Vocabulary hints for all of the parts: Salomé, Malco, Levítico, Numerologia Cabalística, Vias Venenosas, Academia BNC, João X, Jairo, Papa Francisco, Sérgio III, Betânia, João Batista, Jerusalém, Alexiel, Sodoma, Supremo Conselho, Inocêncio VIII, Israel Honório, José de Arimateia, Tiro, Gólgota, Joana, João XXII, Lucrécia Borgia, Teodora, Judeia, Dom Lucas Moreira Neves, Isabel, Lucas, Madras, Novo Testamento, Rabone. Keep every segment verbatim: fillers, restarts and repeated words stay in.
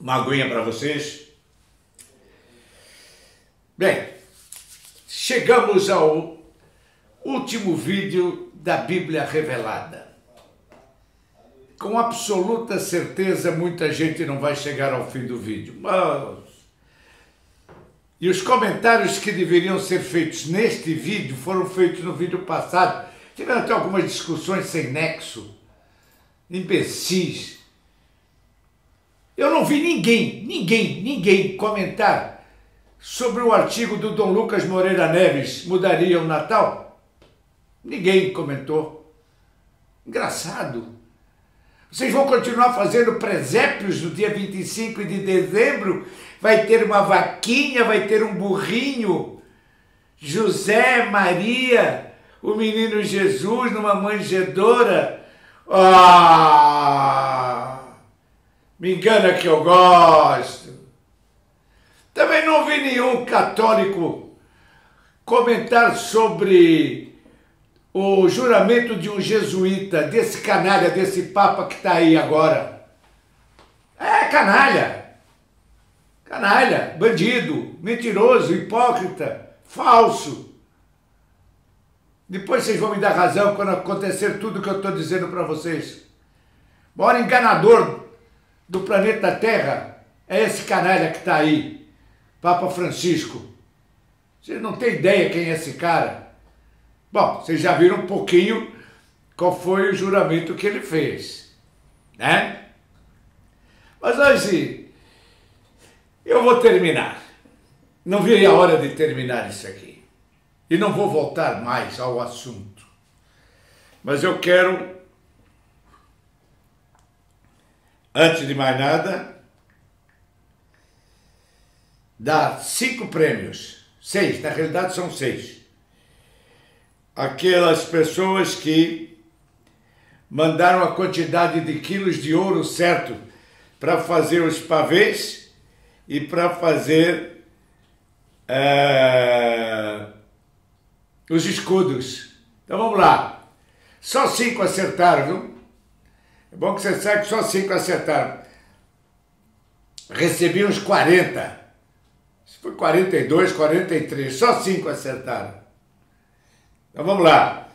uma aguinha para vocês. Bem, chegamos ao último vídeo da Bíblia Revelada. Com absoluta certeza, muita gente não vai chegar ao fim do vídeo. Mas... E os comentários que deveriam ser feitos neste vídeo foram feitos no vídeo passado. Tiveram até algumas discussões sem nexo, imbecis. Eu não vi ninguém, ninguém, ninguém comentar sobre o artigo do Dom Lucas Moreira Neves, mudaria o Natal? Ninguém comentou. Engraçado. Vocês vão continuar fazendo presépios no dia vinte e cinco de dezembro, vai ter uma vaquinha, vai ter um burrinho, José, Maria, o menino Jesus numa manjedoura. Ah, me engana que eu gosto. Também não vi nenhum católico comentar sobre o juramento de um jesuíta, desse canalha, desse papa que está aí agora. É canalha, canalha, bandido, mentiroso, hipócrita, falso. Depois vocês vão me dar razão quando acontecer tudo que eu estou dizendo para vocês. O maior enganador do planeta Terra é esse canalha que está aí, Papa Francisco. Vocês não têm ideia quem é esse cara. Bom, vocês já viram um pouquinho qual foi o juramento que ele fez, né? Mas hoje eu vou terminar. Não vi a hora de terminar isso aqui. E não vou voltar mais ao assunto. Mas eu quero, antes de mais nada, dar cinco prêmios. Seis, na realidade são seis. Aquelas pessoas que mandaram a quantidade de quilos de ouro certo para fazer os pavês e para fazer uh, os escudos. Então vamos lá. Só cinco acertaram, viu? É bom que você saiba que só cinco acertaram. Recebi uns quarenta. Foi quarenta e dois, quarenta e três. Só cinco acertaram. Então vamos lá.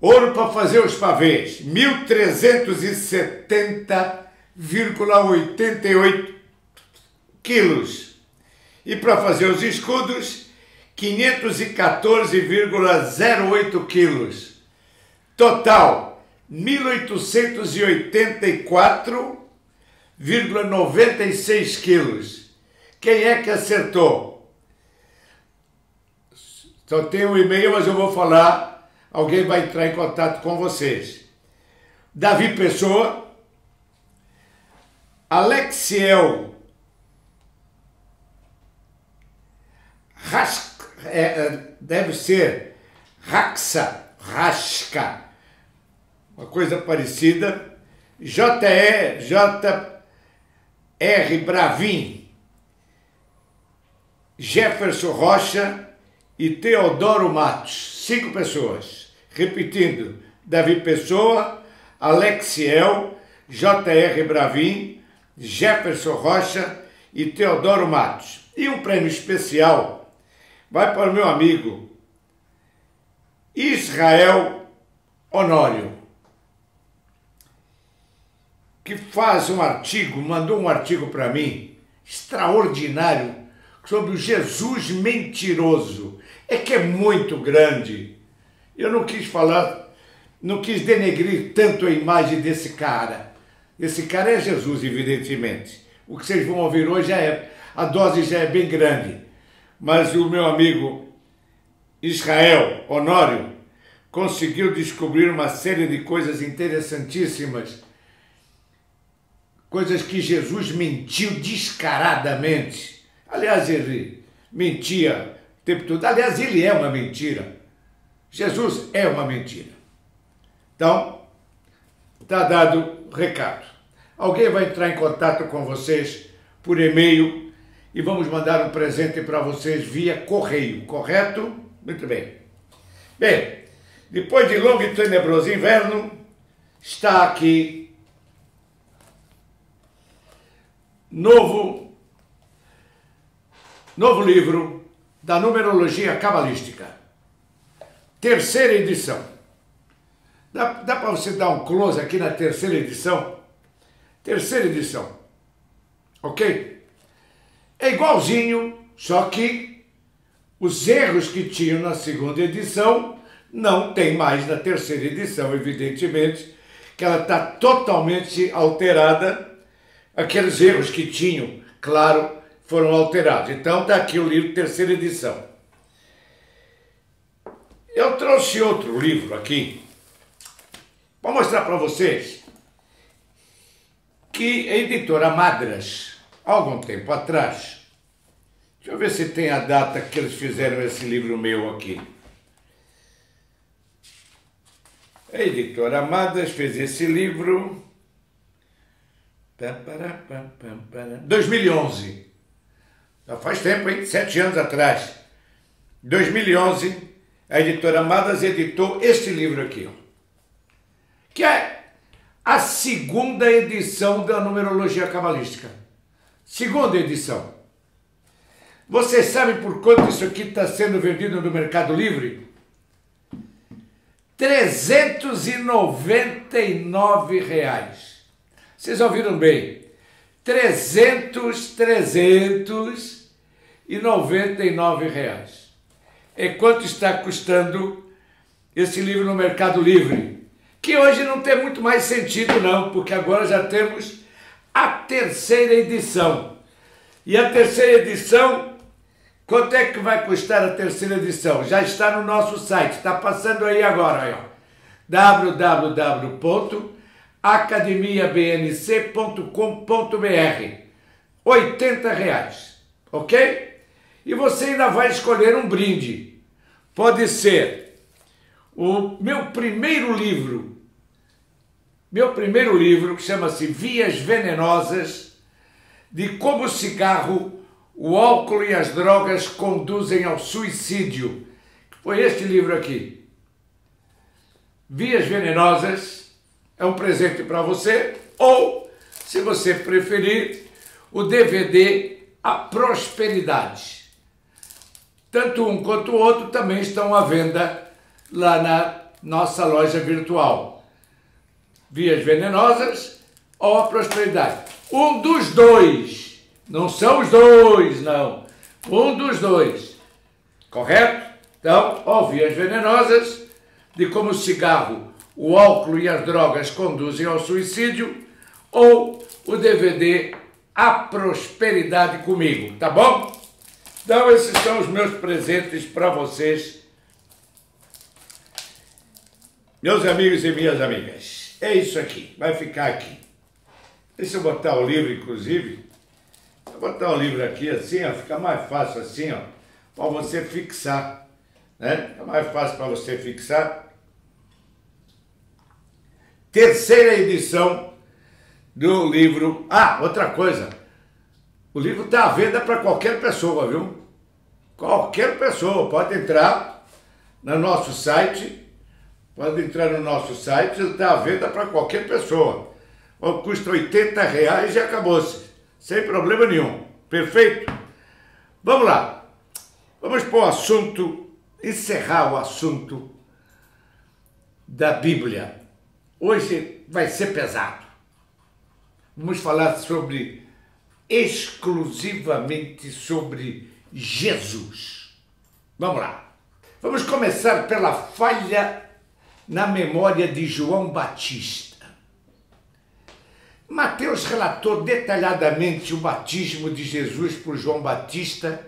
Ouro para fazer os pavês, mil trezentos e setenta vírgula oitenta e oito quilos. E para fazer os escudos, quinhentos e quatorze vírgula zero oito quilos. Total, mil oitocentos e oitenta e quatro vírgula noventa e seis quilos. Quem é que acertou? Só tem um e-mail, mas eu vou falar. Alguém vai entrar em contato com vocês. Davi Pessoa, Alexiel, Rasca, é, deve ser Raxa, Rasca, uma coisa parecida. J R Bravin, Jefferson Rocha e Teodoro Matos, cinco pessoas. Repetindo, Davi Pessoa, Alexiel, J R Bravin, Jefferson Rocha e Teodoro Matos. E um prêmio especial vai para o meu amigo Israel Honório, que faz um artigo, mandou um artigo para mim, extraordinário, sobre o Jesus mentiroso. É que é muito grande. Eu não quis falar, não quis denegrir tanto a imagem desse cara. Esse cara é Jesus, evidentemente. O que vocês vão ouvir hoje, já é, a dose já é bem grande. Mas o meu amigo Israel Honório conseguiu descobrir uma série de coisas interessantíssimas. Coisas que Jesus mentiu descaradamente. Aliás, ele mentia o tempo todo. Aliás, ele é uma mentira. Jesus é uma mentira. Então, está dado o recado. Alguém vai entrar em contato com vocês por e-mail e vamos mandar um presente para vocês via correio, correto? Muito bem. Bem, depois de longo e tenebroso inverno, está aqui novo, novo livro da numerologia cabalística, terceira edição. Dá, dá para você dar um close aqui na terceira edição? Terceira edição, ok? É igualzinho, só que os erros que tinham na segunda edição não tem mais na terceira edição, evidentemente, que ela está totalmente alterada. Aqueles erros que tinham, claro, foram alterados. Então está aqui o livro, terceira edição. Eu trouxe outro livro aqui, vou mostrar para vocês, que a editora Madras, há algum tempo atrás, deixa eu ver se tem a data que eles fizeram esse livro meu aqui. A editora Madras fez esse livro dois mil e onze, já faz tempo, hein? Sete anos atrás. dois mil e onze, a editora Madras editou este livro aqui, ó, que é a segunda edição da numerologia cabalística. Segunda edição. Vocês sabem por quanto isso aqui está sendo vendido no Mercado Livre? trezentos e noventa e nove reais. Vocês ouviram bem? trezentos, trezentos e noventa e nove reais. É quanto está custando esse livro no Mercado Livre? Que hoje não tem muito mais sentido não, porque agora já temos a terceira edição. E a terceira edição, quanto é que vai custar a terceira edição? Já está no nosso site, está passando aí agora, w w w ponto academia b n c ponto com ponto b r, oitenta reais, ok? E você ainda vai escolher um brinde. Pode ser o meu primeiro livro, meu primeiro livro, que chama-se Vias Venenosas, de como o cigarro, o álcool e as drogas conduzem ao suicídio. Foi este livro aqui. Vias Venenosas. É um presente para você, ou, se você preferir, o D V D A Prosperidade. Tanto um quanto o outro também estão à venda lá na nossa loja virtual. Vias Venenosas ou A Prosperidade. Um dos dois, não são os dois, não. Um dos dois, correto? Então, ó, Vias Venenosas, de como o cigarro, o álcool e as drogas conduzem ao suicídio, ou o D V D A Prosperidade comigo, tá bom? Então esses são os meus presentes para vocês, meus amigos e minhas amigas. É isso aqui, vai ficar aqui. Deixa eu botar o livro, inclusive. Vou botar o livro aqui assim, ó, fica mais fácil assim, ó, para você fixar, né? É mais fácil para você fixar. Terceira edição do livro. Ah, outra coisa. O livro está à venda para qualquer pessoa, viu? Qualquer pessoa pode entrar no nosso site. Pode entrar no nosso site. Ele está à venda para qualquer pessoa. Custa oitenta reais e acabou-se. Sem problema nenhum. Perfeito? Vamos lá. Vamos para o assunto. Encerrar o assunto da Bíblia. Hoje vai ser pesado. Vamos falar sobre, exclusivamente sobre Jesus. Vamos lá. Vamos começar pela falha na memória de João Batista. Mateus relatou detalhadamente o batismo de Jesus por João Batista,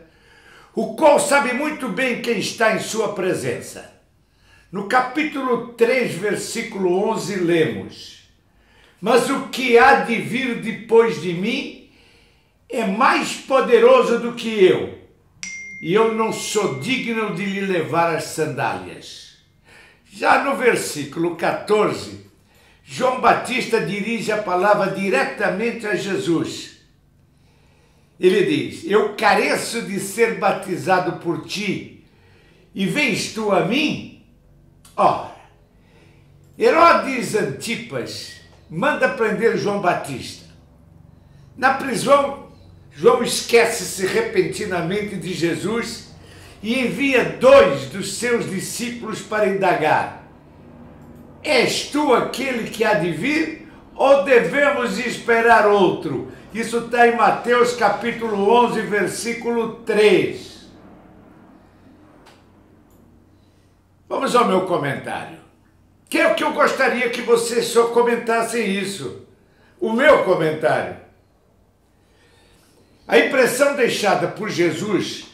o qual sabe muito bem quem está em sua presença. No capítulo três, versículo onze, lemos: mas o que há de vir depois de mim é mais poderoso do que eu, e eu não sou digno de lhe levar as sandálias. Já no versículo quatorze, João Batista dirige a palavra diretamente a Jesus. Ele diz: eu careço de ser batizado por ti, e vens tu a mim? Ora, Herodes Antipas manda prender João Batista. Na prisão, João esquece-se repentinamente de Jesus e envia dois dos seus discípulos para indagar: és tu aquele que há de vir ou devemos esperar outro? Isso está em Mateus capítulo onze, versículo três. Vamos ao meu comentário. Que é o que eu gostaria que vocês só comentassem isso. O meu comentário. A impressão deixada por Jesus,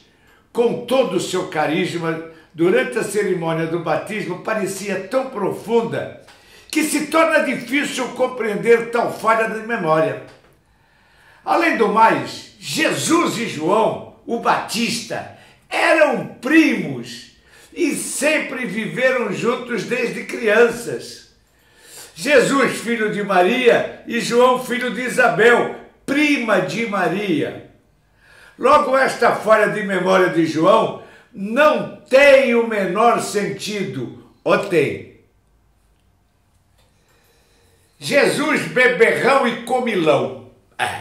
com todo o seu carisma, durante a cerimônia do batismo, parecia tão profunda que se torna difícil compreender tal falha de memória. Além do mais, Jesus e João, o Batista, eram primos e sempre viveram juntos desde crianças. Jesus, filho de Maria, e João, filho de Isabel, prima de Maria. Logo, esta falha de memória de João não tem o menor sentido, ou tem? Jesus, beberrão e comilão. Ah.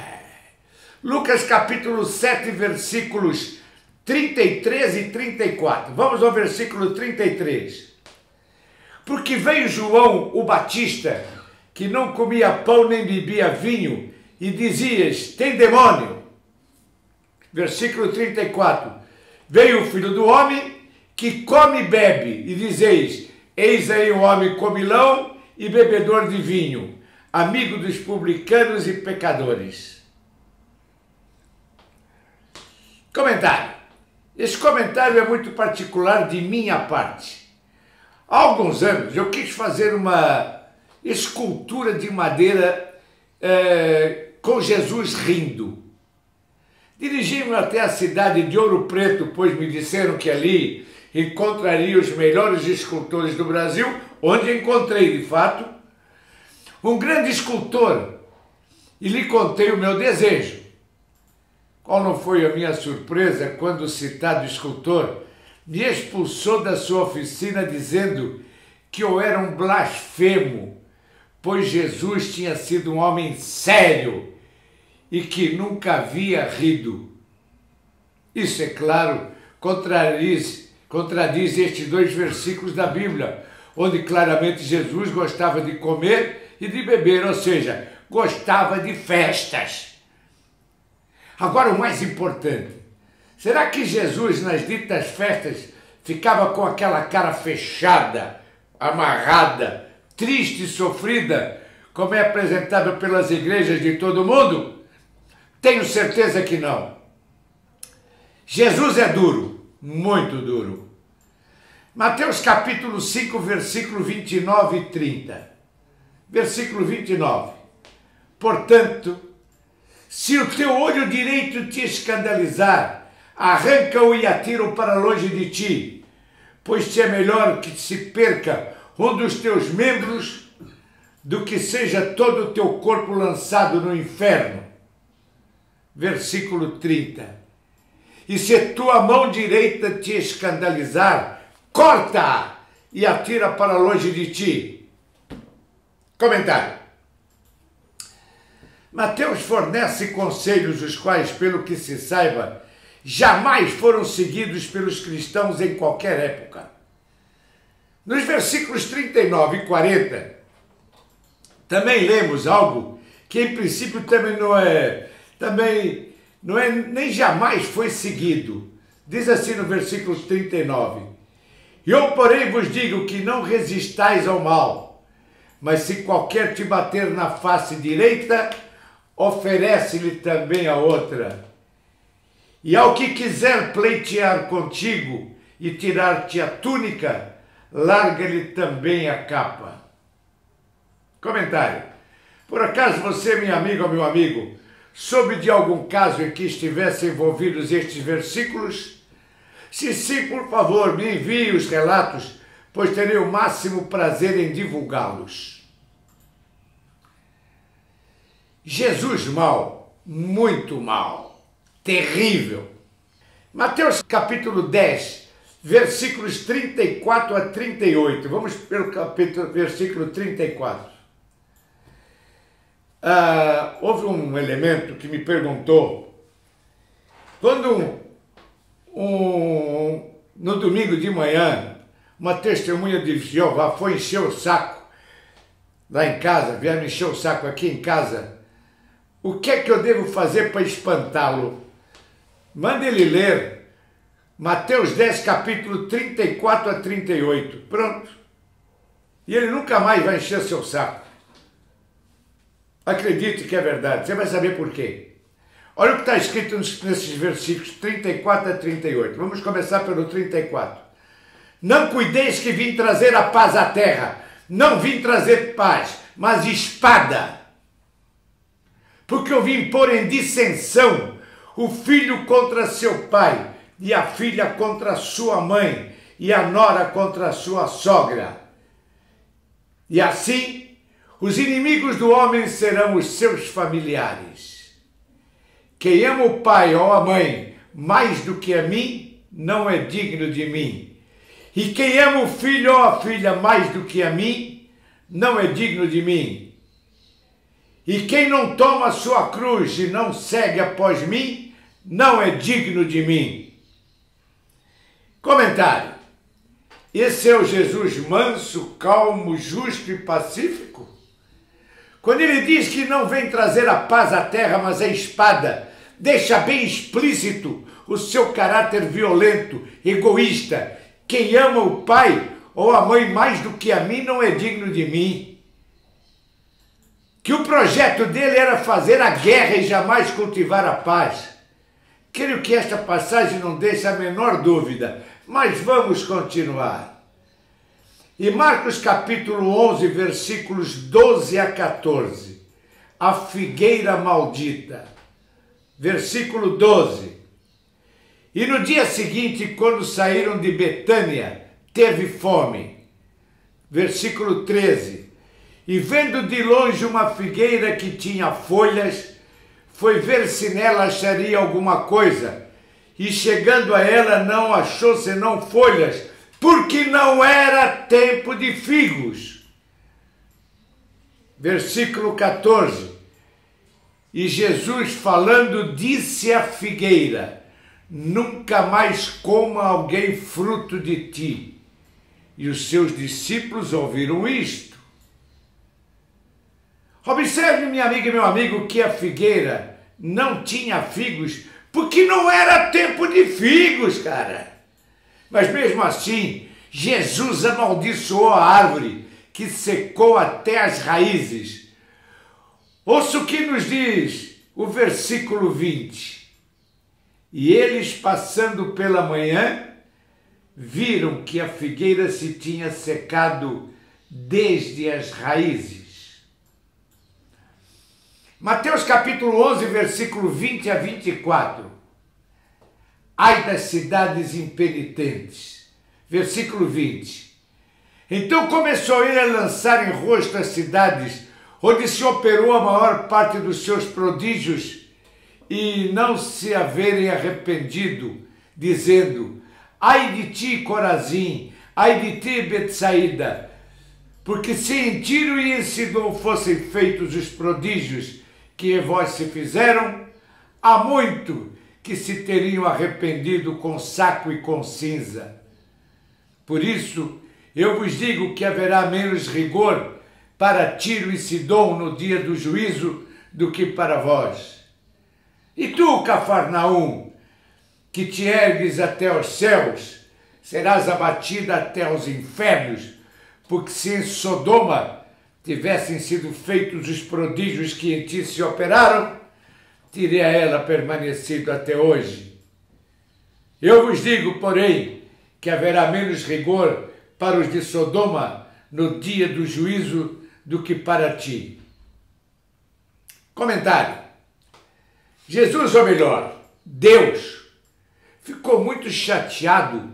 Lucas capítulo sete, versículos trinta e três e trinta e quatro. Vamos ao versículo trinta e três. Porque veio João, o Batista, que não comia pão nem bebia vinho, e dizias: tem demônio. Versículo trinta e quatro. Veio o Filho do Homem, que come e bebe, e dizeis: eis aí o homem comilão e bebedor de vinho, amigo dos publicanos e pecadores. Comentário. Esse comentário é muito particular de minha parte. Há alguns anos eu quis fazer uma escultura de madeira é, com Jesus rindo. Dirigi-me até a cidade de Ouro Preto, pois me disseram que ali encontraria os melhores escultores do Brasil, onde encontrei, de fato, um grande escultor, e lhe contei o meu desejo. Qual não foi a minha surpresa quando o citado escultor me expulsou da sua oficina dizendo que eu era um blasfemo, pois Jesus tinha sido um homem sério e que nunca havia rido. Isso, é claro, contradiz, contradiz estes dois versículos da Bíblia, onde claramente Jesus gostava de comer e de beber, ou seja, gostava de festas. Agora, o mais importante, será que Jesus, nas ditas festas, ficava com aquela cara fechada, amarrada, triste e sofrida, como é apresentado pelas igrejas de todo o mundo? Tenho certeza que não. Jesus é duro, muito duro. Mateus capítulo cinco, versículo vinte e nove e trinta. Versículo vinte e nove. Portanto, se o teu olho direito te escandalizar, arranca-o e atira-o para longe de ti, pois te é melhor que se perca um dos teus membros do que seja todo o teu corpo lançado no inferno. Versículo trinta. E se a tua mão direita te escandalizar, corta-a e atira para longe de ti. Comentário. Mateus fornece conselhos os quais, pelo que se saiba, jamais foram seguidos pelos cristãos em qualquer época. Nos versículos trinta e nove e quarenta, também lemos algo que em princípio também não é, também não é, nem jamais foi seguido. Diz assim no versículo trinta e nove: eu, porém, vos digo que não resistais ao mal, mas se qualquer te bater na face direita, oferece-lhe também a outra. E ao que quiser pleitear contigo e tirar-te a túnica, larga-lhe também a capa. Comentário. Por acaso você, minha amiga ou meu amigo, soube de algum caso em que estivessem envolvidos estes versículos? Se sim, por favor, me envie os relatos, pois terei o máximo prazer em divulgá-los. Jesus mal, muito mal, terrível. Mateus capítulo dez, versículos trinta e quatro a trinta e oito. Vamos pelo capítulo, versículo trinta e quatro. Ah, houve um elemento que me perguntou, quando um, no domingo de manhã, uma testemunha de Jeová foi encher o saco lá em casa, vieram encher o saco aqui em casa, o que é que eu devo fazer para espantá-lo? Manda ele ler Mateus dez, capítulo trinta e quatro a trinta e oito, pronto. E ele nunca mais vai encher seu saco. Acredite que é verdade, você vai saber por quê. Olha o que está escrito nesses versículos trinta e quatro a trinta e oito. Vamos começar pelo trinta e quatro. Não cuideis que vim trazer a paz à terra. Não vim trazer paz, mas espada. Porque eu vim pôr em dissensão o filho contra seu pai, e a filha contra sua mãe, e a nora contra sua sogra. E assim, os inimigos do homem serão os seus familiares. Quem ama o pai ou a mãe mais do que a mim, não é digno de mim. E quem ama o filho ou a filha mais do que a mim, não é digno de mim. E quem não toma a sua cruz e não segue após mim, não é digno de mim. Comentário. Esse é o Jesus manso, calmo, justo e pacífico? Quando ele diz que não vem trazer a paz à terra, mas a espada, deixa bem explícito o seu caráter violento, egoísta. Quem ama o pai ou a mãe mais do que a mim não é digno de mim. Que o projeto dele era fazer a guerra e jamais cultivar a paz. Creio que esta passagem não deixa a menor dúvida, mas vamos continuar. E Marcos capítulo onze, versículos doze a quatorze, a figueira maldita, versículo doze, e no dia seguinte, quando saíram de Betânia, teve fome, versículo treze, e vendo de longe uma figueira que tinha folhas, foi ver se nela acharia alguma coisa, e chegando a ela não achou senão folhas, porque não era tempo de figos. Versículo quatorze. E Jesus falando disse à figueira, nunca mais coma alguém fruto de ti. E os seus discípulos ouviram isto. Observe, minha amiga e meu amigo, que a figueira não tinha figos, porque não era tempo de figos, cara. Mas mesmo assim, Jesus amaldiçoou a árvore, que secou até as raízes. Ouça o que nos diz o versículo vinte. E eles, passando pela manhã, viram que a figueira se tinha secado desde as raízes. Mateus capítulo onze, versículo vinte a vinte e quatro. Ai das cidades impenitentes. Versículo vinte. Então começou ele a lançar em rosto as cidades, onde se operou a maior parte dos seus prodígios, e não se haverem arrependido, dizendo, ai de ti, Corazim, ai de ti, Betsaída, porque se em Tiro e em Sidom fossem feitos os prodígios que em vós se fizeram, há muito que se teriam arrependido com saco e com cinza. Por isso, eu vos digo que haverá menos rigor para Tiro e Sidom no dia do juízo do que para vós. E tu, Cafarnaum, que te ergues até aos céus, serás abatida até aos infernos, porque se em Sodoma tivessem sido feitos os prodígios que em ti se operaram, teria ela permanecido até hoje. Eu vos digo, porém, que haverá menos rigor para os de Sodoma no dia do juízo do que para ti. Comentário. Jesus, ou melhor, Deus, ficou muito chateado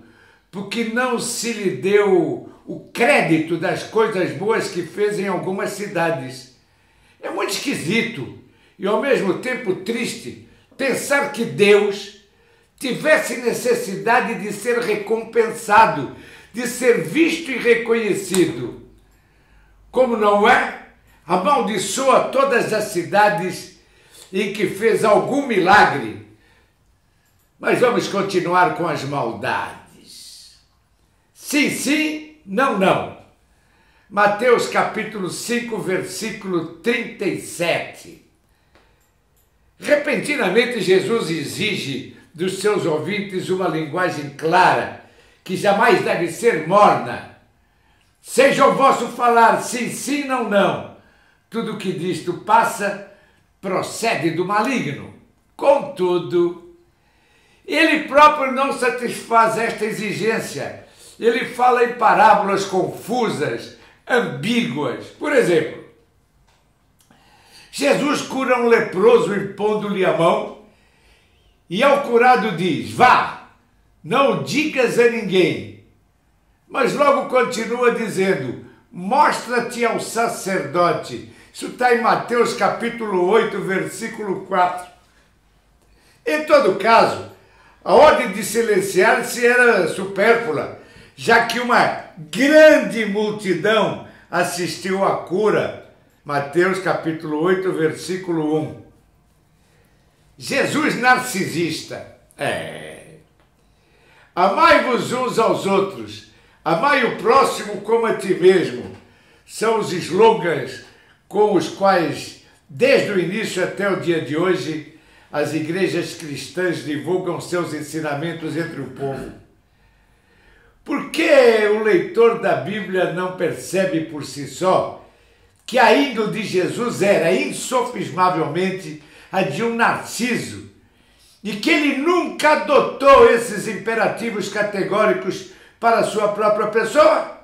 porque não se lhe deu o crédito das coisas boas que fez em algumas cidades. É muito esquisito e ao mesmo tempo triste pensar que Deus tivesse necessidade de ser recompensado, de ser visto e reconhecido. Como não é, amaldiçoa todas as cidades em que fez algum milagre. Mas vamos continuar com as maldades. Sim, sim, não, não. Mateus capítulo cinco, versículo trinta e sete. Repentinamente Jesus exige dos seus ouvintes uma linguagem clara, que jamais deve ser morna. Seja o vosso falar sim, sim, não, não. Tudo que disto passa procede do maligno. Contudo, ele próprio não satisfaz esta exigência. Ele fala em parábolas confusas, ambíguas. Por exemplo, Jesus cura um leproso impondo-lhe a mão e ao curado diz: vá, não digas a ninguém. Mas logo continua dizendo: mostra-te ao sacerdote. Isso está em Mateus capítulo oito, versículo quatro. Em todo caso, a ordem de silenciar-se era supérflua, já que uma grande multidão assistiu à cura. Mateus capítulo oito, versículo um. Jesus narcisista. É. Amai-vos uns aos outros, amai o próximo como a ti mesmo. São os slogans com os quais, desde o início até o dia de hoje, as igrejas cristãs divulgam seus ensinamentos entre o povo. Por que o leitor da Bíblia não percebe por si só que a índole de Jesus era insofismavelmente a de um narciso e que ele nunca adotou esses imperativos categóricos para a sua própria pessoa?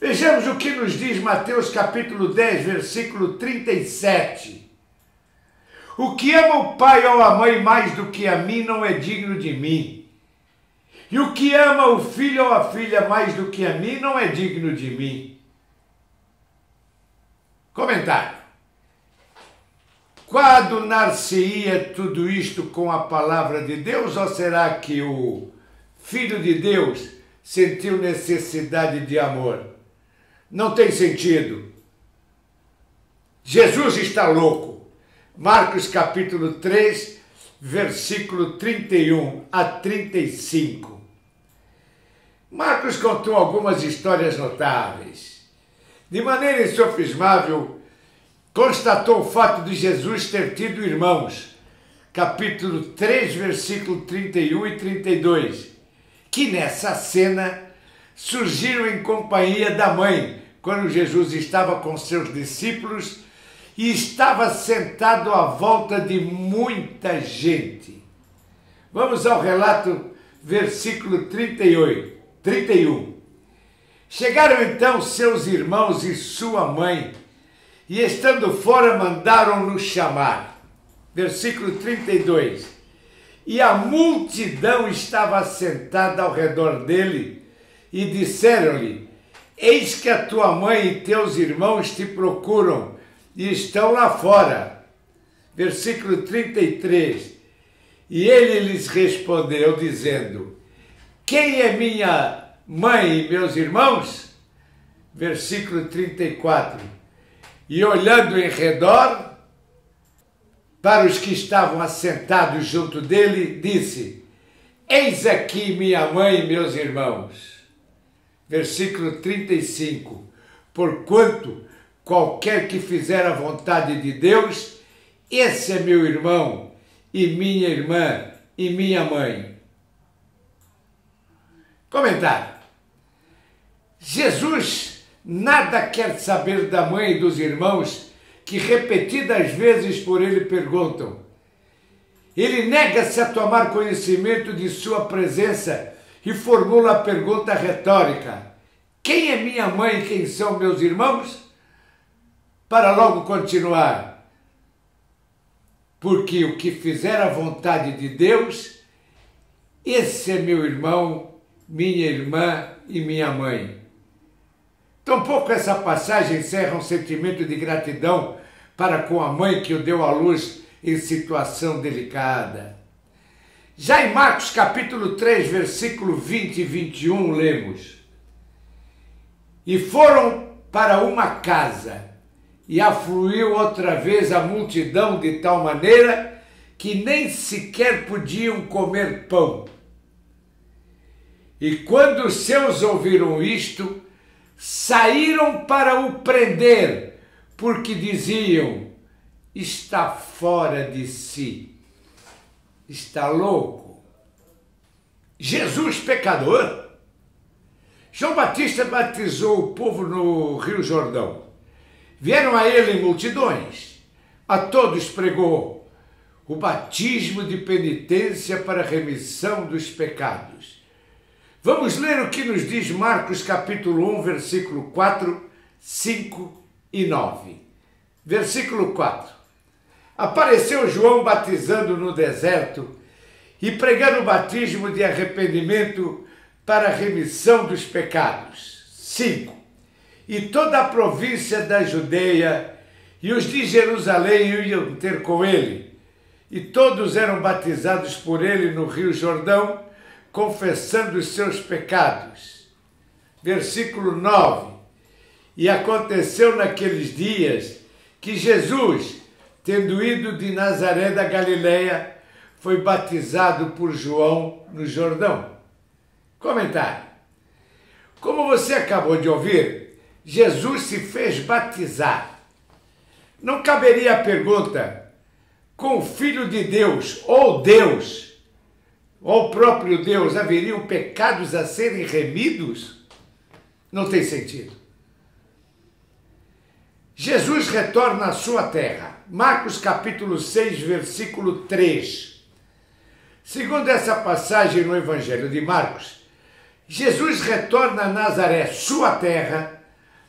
Vejamos o que nos diz Mateus capítulo dez, versículo trinta e sete. O que ama o pai ou a mãe mais do que a mim não é digno de mim. E o que ama o filho ou a filha mais do que a mim não é digno de mim. Comentário. Coadunar-se-ia tudo isto com a palavra de Deus, ou será que o Filho de Deus sentiu necessidade de amor? Não tem sentido. Jesus está louco. Marcos capítulo três, versículo trinta e um a trinta e cinco. Marcos contou algumas histórias notáveis. De maneira insofismável, constatou o fato de Jesus ter tido irmãos. Capítulo três, versículo trinta e um e trinta e dois. Que nessa cena surgiram em companhia da mãe, quando Jesus estava com seus discípulos e estava sentado à volta de muita gente. Vamos ao relato, versículo trinta e oito, trinta e um. Chegaram então seus irmãos e sua mãe, e estando fora mandaram-nos chamar. Versículo trinta e dois. E a multidão estava sentada ao redor dele, e disseram-lhe: eis que a tua mãe e teus irmãos te procuram, e estão lá fora. Versículo trinta e três. E ele lhes respondeu, dizendo: quem é minha mãe e meus irmãos? Versículo trinta e quatro. E olhando em redor para os que estavam assentados junto dele, disse: eis aqui minha mãe e meus irmãos. Versículo trinta e cinco. Porquanto qualquer que fizer a vontade de Deus, esse é meu irmão, e minha irmã, e minha mãe. Comentário. Jesus nada quer saber da mãe e dos irmãos, que repetidas vezes por ele perguntam. Ele nega-se a tomar conhecimento de sua presença e formula a pergunta retórica: quem é minha mãe e quem são meus irmãos? Para logo continuar: porque o que fizer a vontade de Deus, esse é meu irmão, minha irmã e minha mãe. Tampouco essa passagem encerra um sentimento de gratidão para com a mãe que o deu à luz em situação delicada. Já em Marcos capítulo três, versículo vinte e vinte e um, lemos: e foram para uma casa, e afluiu outra vez a multidão de tal maneira que nem sequer podiam comer pão. E quando os seus ouviram isto, saíram para o prender, porque diziam: está fora de si, está louco. Jesus pecador? João Batista batizou o povo no Rio Jordão. Vieram a ele multidões, a todos pregou o batismo de penitência para a remissão dos pecados. Vamos ler o que nos diz Marcos capítulo um, versículo quatro, cinco e nove. Versículo quatro. Apareceu João batizando no deserto e pregando o batismo de arrependimento para a remissão dos pecados. cinco. E toda a província da Judeia e os de Jerusalém iam ter com ele, e todos eram batizados por ele no Rio Jordão, confessando os seus pecados. Versículo nove. E aconteceu naqueles dias que Jesus, tendo ido de Nazaré da Galileia, foi batizado por João no Jordão. Comentário. Como você acabou de ouvir, Jesus se fez batizar. Não caberia a pergunta: com o Filho de Deus, ou Deus, ou o próprio Deus, haveriam pecados a serem remidos? Não tem sentido. Jesus retorna à sua terra. Marcos capítulo seis, versículo três. Segundo essa passagem no Evangelho de Marcos, Jesus retorna a Nazaré, sua terra,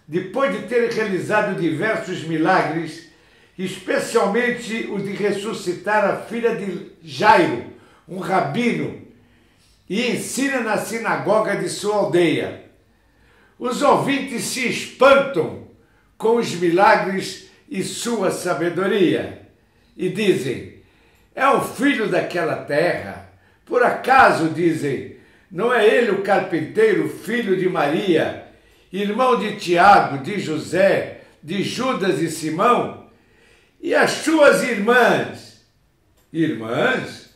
depois de ter realizado diversos milagres, especialmente o de ressuscitar a filha de Jairo, um rabino, e ensina na sinagoga de sua aldeia. Os ouvintes se espantam com os milagres e sua sabedoria, e dizem: é um filho daquela terra. Por acaso, dizem, não é ele o carpinteiro, filho de Maria, irmão de Tiago, de José, de Judas e Simão? E as suas irmãs, irmãs,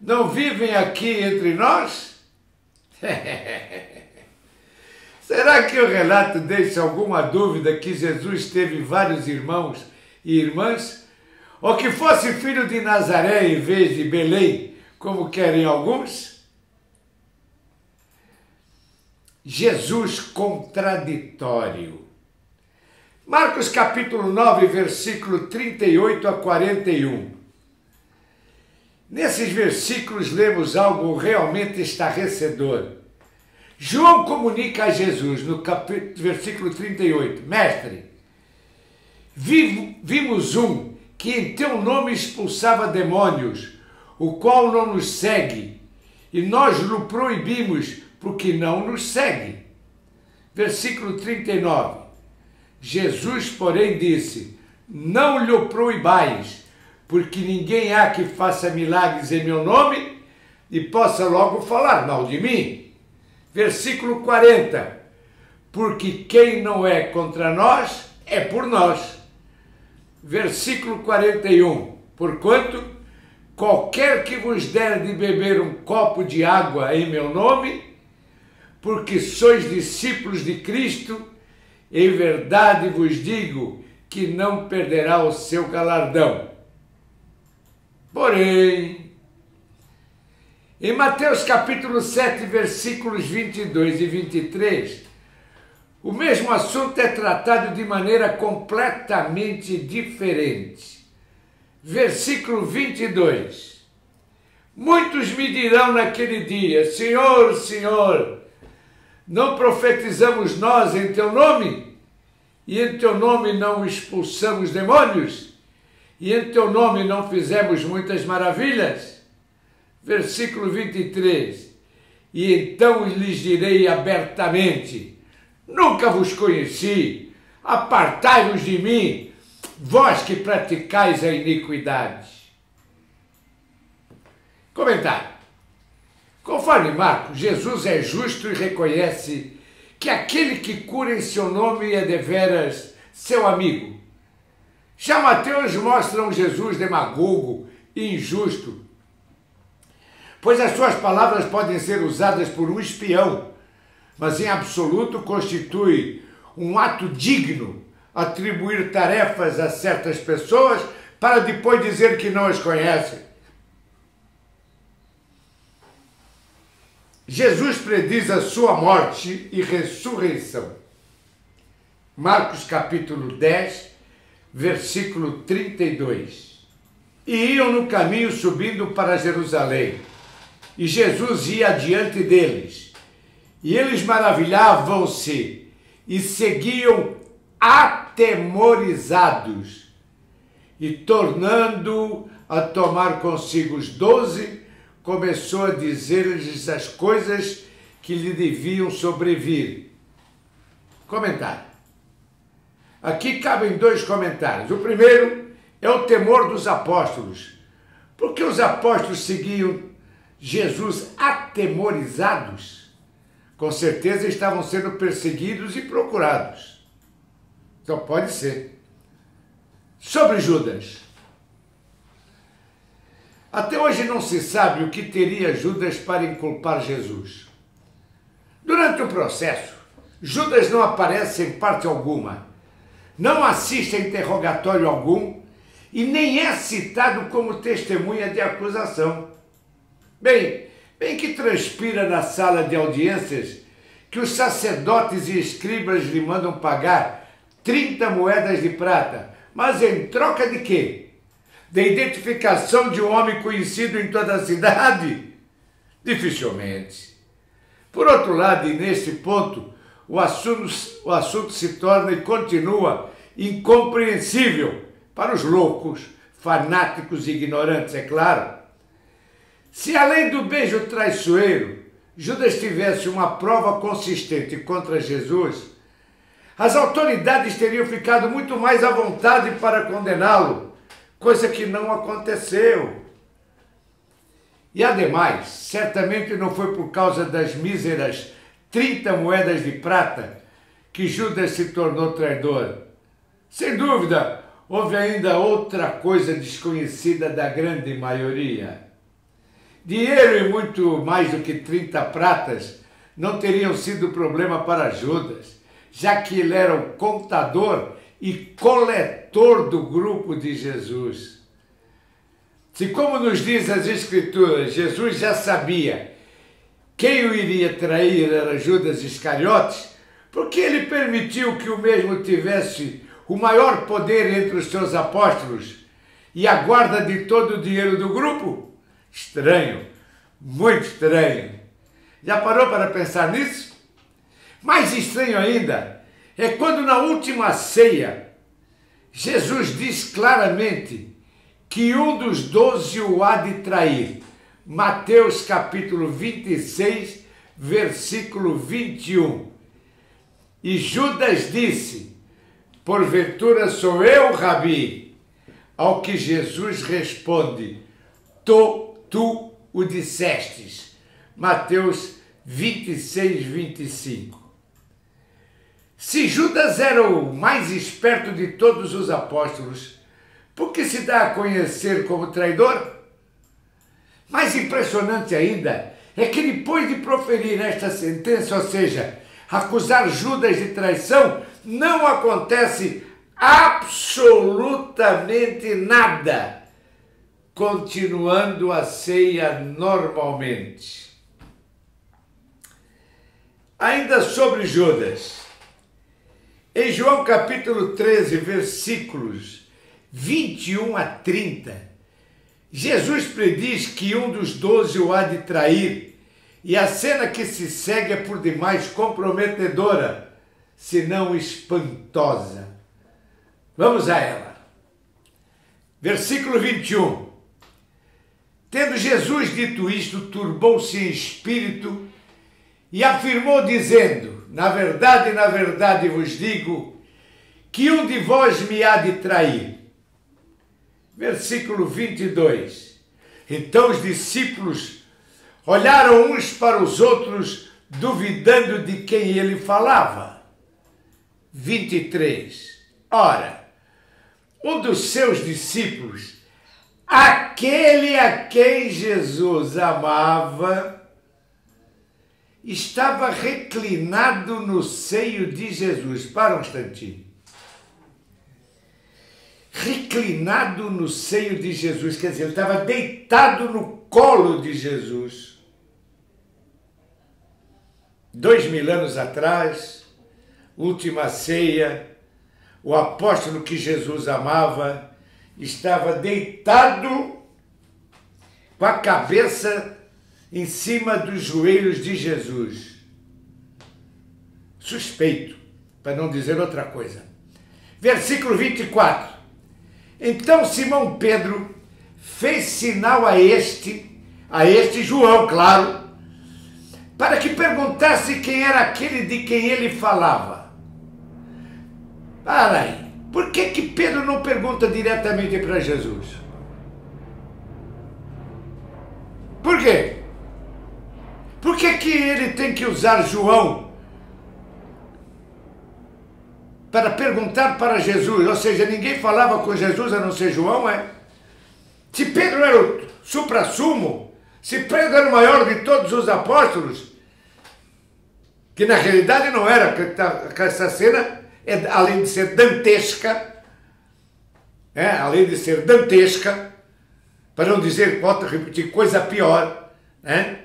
não vivem aqui entre nós? Será que o relato deixa alguma dúvida que Jesus teve vários irmãos e irmãs? Ou que fosse filho de Nazaré em vez de Belém, como querem alguns? Jesus contraditório. Marcos capítulo nove, versículo trinta e oito a quarenta e um. Nesses versículos lemos algo realmente estarrecedor. João comunica a Jesus no capítulo, versículo trinta e oito: Mestre, vimos um que em teu nome expulsava demônios, o qual não nos segue, e nós o proibimos, porque não nos segue. Versículo trinta e nove. Jesus, porém, disse: não lhe proibais, porque ninguém há que faça milagres em meu nome e possa logo falar mal de mim. Versículo quarenta. Porque quem não é contra nós, é por nós. Versículo quarenta e um. Porquanto, qualquer que vos der de beber um copo de água em meu nome, porque sois discípulos de Cristo, em verdade vos digo que não perderá o seu galardão. Porém, em Mateus capítulo sete, versículos vinte e dois e vinte e três, o mesmo assunto é tratado de maneira completamente diferente. Versículo vinte e dois. Muitos me dirão naquele dia: Senhor, Senhor, não profetizamos nós em teu nome? E em teu nome não expulsamos demônios? E em teu nome não fizemos muitas maravilhas? Versículo vinte e três. E então lhes direi abertamente: nunca vos conheci, apartai-vos de mim, vós que praticais a iniquidade. Comentário. Conforme Marcos, Jesus é justo e reconhece que aquele que cura em seu nome é deveras seu amigo. Já Mateus mostra um Jesus demagogo e injusto, pois as suas palavras podem ser usadas por um espião, mas em absoluto constitui um ato digno atribuir tarefas a certas pessoas para depois dizer que não as conhecem. Jesus prediz a sua morte e ressurreição. Marcos capítulo dez, versículo trinta e dois. E iam no caminho subindo para Jerusalém, e Jesus ia adiante deles, e eles maravilhavam-se e seguiam atemorizados, e tornando a tomar consigo os doze, começou a dizer-lhes as coisas que lhe deviam sobrevir. Comentário. Aqui cabem dois comentários. O primeiro é o temor dos apóstolos. Por que os apóstolos seguiam Jesus atemorizados? Com certeza estavam sendo perseguidos e procurados. Então pode ser. Sobre Judas. Até hoje não se sabe o que teria Judas para inculpar Jesus. Durante o processo, Judas não aparece em parte alguma, não assiste a interrogatório algum e nem é citado como testemunha de acusação. Bem, bem que transpira na sala de audiências que os sacerdotes e escribas lhe mandam pagar trinta moedas de prata, mas em troca de quê? Da identificação de um homem conhecido em toda a cidade? Dificilmente. Por outro lado, e nesse ponto, o assunto, o assunto se torna e continua incompreensível para os loucos, fanáticos e ignorantes, é claro. Se além do beijo traiçoeiro, Judas tivesse uma prova consistente contra Jesus, as autoridades teriam ficado muito mais à vontade para condená-lo, coisa que não aconteceu. E, ademais, certamente não foi por causa das míseras trinta moedas de prata que Judas se tornou traidor. Sem dúvida, houve ainda outra coisa desconhecida da grande maioria. Dinheiro e muito mais do que trinta pratas não teriam sido problema para Judas, já que ele era o contador e coletor do grupo de Jesus. Se, como nos diz as Escrituras, Jesus já sabia quem o iria trair era Judas Iscariotes, porque ele permitiu que o mesmo tivesse o maior poder entre os seus apóstolos e a guarda de todo o dinheiro do grupo? Estranho, muito estranho. Já parou para pensar nisso? Mais estranho ainda é quando na última ceia, Jesus diz claramente que um dos doze o há de trair. Mateus capítulo vinte e seis, versículo vinte e um. E Judas disse, porventura sou eu, Rabi? Ao que Jesus responde, tu, tu o dissestes. Mateus vinte e seis, vinte e cinco. Se Judas era o mais esperto de todos os apóstolos, por que se dá a conhecer como traidor? Mais impressionante ainda é que depois de proferir esta sentença, ou seja, acusar Judas de traição, não acontece absolutamente nada, continuando a ceia normalmente. Ainda sobre Judas, em João capítulo treze, versículos vinte e um a trinta, Jesus prediz que um dos doze o há de trair, e a cena que se segue é por demais comprometedora, se não espantosa. Vamos a ela. Versículo vinte e um. Tendo Jesus dito isto, turbou-se em espírito e afirmou dizendo, na verdade, na verdade vos digo que um de vós me há de trair. Versículo vinte e dois. Então os discípulos olharam uns para os outros, duvidando de quem ele falava. vinte e três. Ora, um dos seus discípulos, aquele a quem Jesus amava, estava reclinado no seio de Jesus. Para um instantinho. Reclinado no seio de Jesus, quer dizer, ele estava deitado no colo de Jesus. Dois mil anos atrás, última ceia, o apóstolo que Jesus amava estava deitado com a cabeça em cima dos joelhos de Jesus. Suspeito, para não dizer outra coisa. Versículo vinte e quatro. Então Simão Pedro fez sinal a este, a este João, claro, para que perguntasse quem era aquele de quem ele falava. Para aí, por que que Pedro não pergunta diretamente para Jesus? Por quê? Por que que ele tem que usar João para perguntar para Jesus? Ou seja, ninguém falava com Jesus a não ser João, é? Se Pedro era o supra-sumo, se Pedro era o maior de todos os apóstolos, que na realidade não era, porque essa cena, é, além de ser dantesca, é, além de ser dantesca, para não dizer, volto a repetir, coisa pior, é,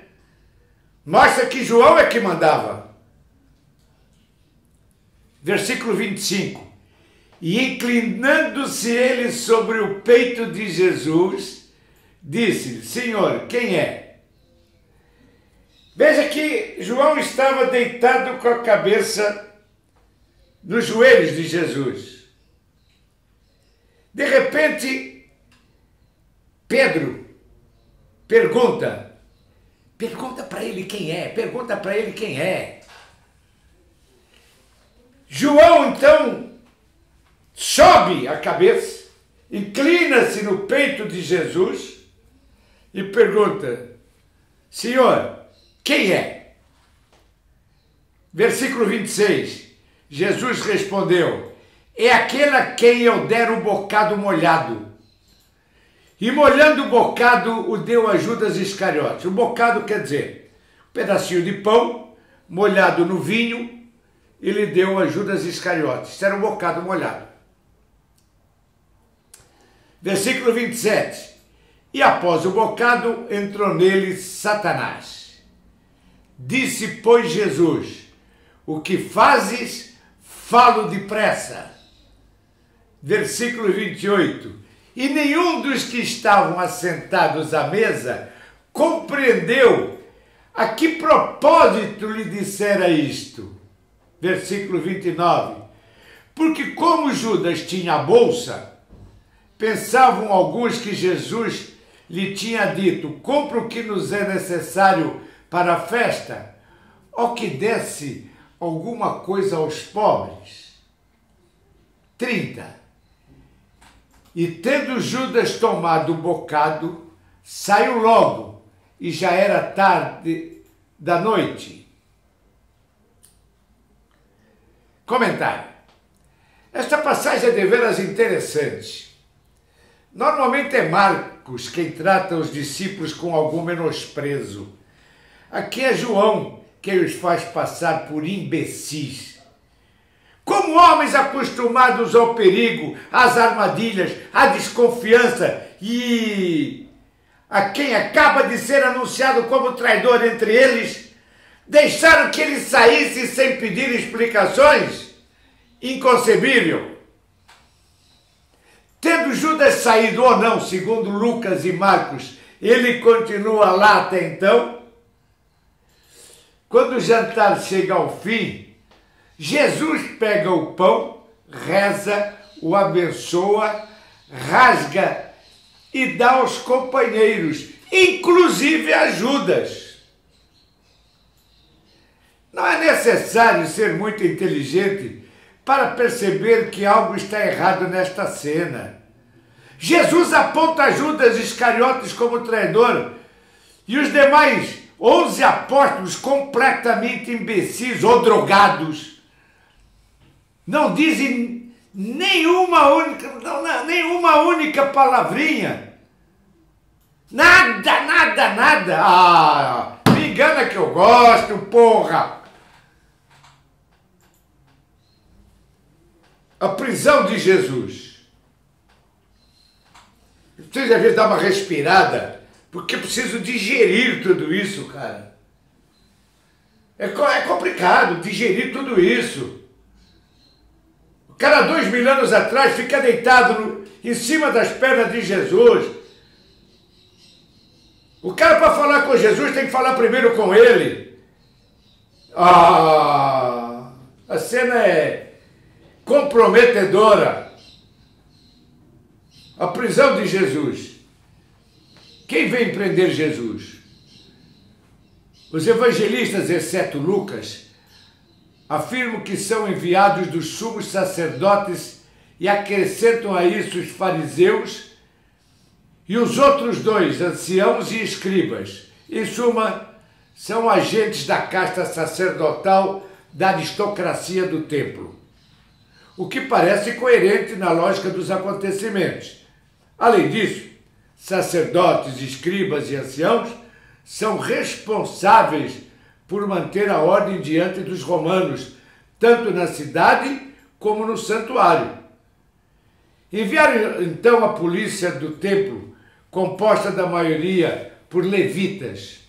mostra que João é que mandava. Versículo vinte e cinco, e inclinando-se ele sobre o peito de Jesus, disse, Senhor, quem é? Veja que João estava deitado com a cabeça nos joelhos de Jesus. De repente, Pedro pergunta, pergunta para ele quem é, pergunta para ele quem é. João, então, sobe a cabeça, inclina-se no peito de Jesus e pergunta, Senhor, quem é? Versículo vinte e seis, Jesus respondeu, é aquele a quem eu der o bocado molhado. E molhando o bocado, o deu a Judas Iscariotes. O bocado quer dizer, um pedacinho de pão molhado no vinho, ele deu a Judas Iscariotes. Isso era um bocado molhado. Versículo vinte e sete. E após o bocado, entrou nele Satanás. Disse, pois, Jesus, o que fazes, falo depressa. Versículo vinte e oito. E nenhum dos que estavam assentados à mesa compreendeu a que propósito lhe dissera isto. Versículo vinte e nove, porque como Judas tinha a bolsa, pensavam alguns que Jesus lhe tinha dito, compra o que nos é necessário para a festa, ou que desse alguma coisa aos pobres. trinta, e tendo Judas tomado o bocado, saiu logo, e já era tarde da noite. Comentário. Esta passagem é deveras interessante. Normalmente é Marcos quem trata os discípulos com algum menosprezo. Aqui é João quem os faz passar por imbecis. Como homens acostumados ao perigo, às armadilhas, à desconfiança e a quem acaba de ser anunciado como traidor entre eles, deixaram que ele saísse sem pedir explicações? Inconcebível. Tendo Judas saído ou não, segundo Lucas e Marcos, ele continua lá até então. Quando o jantar chega ao fim, Jesus pega o pão, reza, o abençoa, rasga e dá aos companheiros, inclusive a Judas. Não é necessário ser muito inteligente para perceber que algo está errado nesta cena. Jesus aponta Judas Iscariotes como traidor e os demais onze apóstolos completamente imbecis ou drogados não dizem nenhuma única, não, não, nenhuma única palavrinha, nada, nada, nada, ah, me engana que eu gosto, porra. A prisão de Jesus, eu preciso às vezes dar uma respirada, porque eu preciso digerir tudo isso, cara, é, é complicado digerir tudo isso. O cara, dois mil anos atrás, fica deitado no, em cima das pernas de Jesus. O cara, para falar com Jesus, tem que falar primeiro com ele. Ah, a cena é comprometedora. A prisão de Jesus. Quem vem prender Jesus? Os evangelistas, exceto Lucas, afirmam que são enviados dos sumos sacerdotes e acrescentam a isso os fariseus e os outros dois, anciãos e escribas. Em suma, são agentes da casta sacerdotal da aristocracia do templo, o que parece coerente na lógica dos acontecimentos. Além disso, sacerdotes, escribas e anciãos são responsáveis por manter a ordem diante dos romanos, tanto na cidade como no santuário. Enviaram então a polícia do templo, composta da maioria por levitas.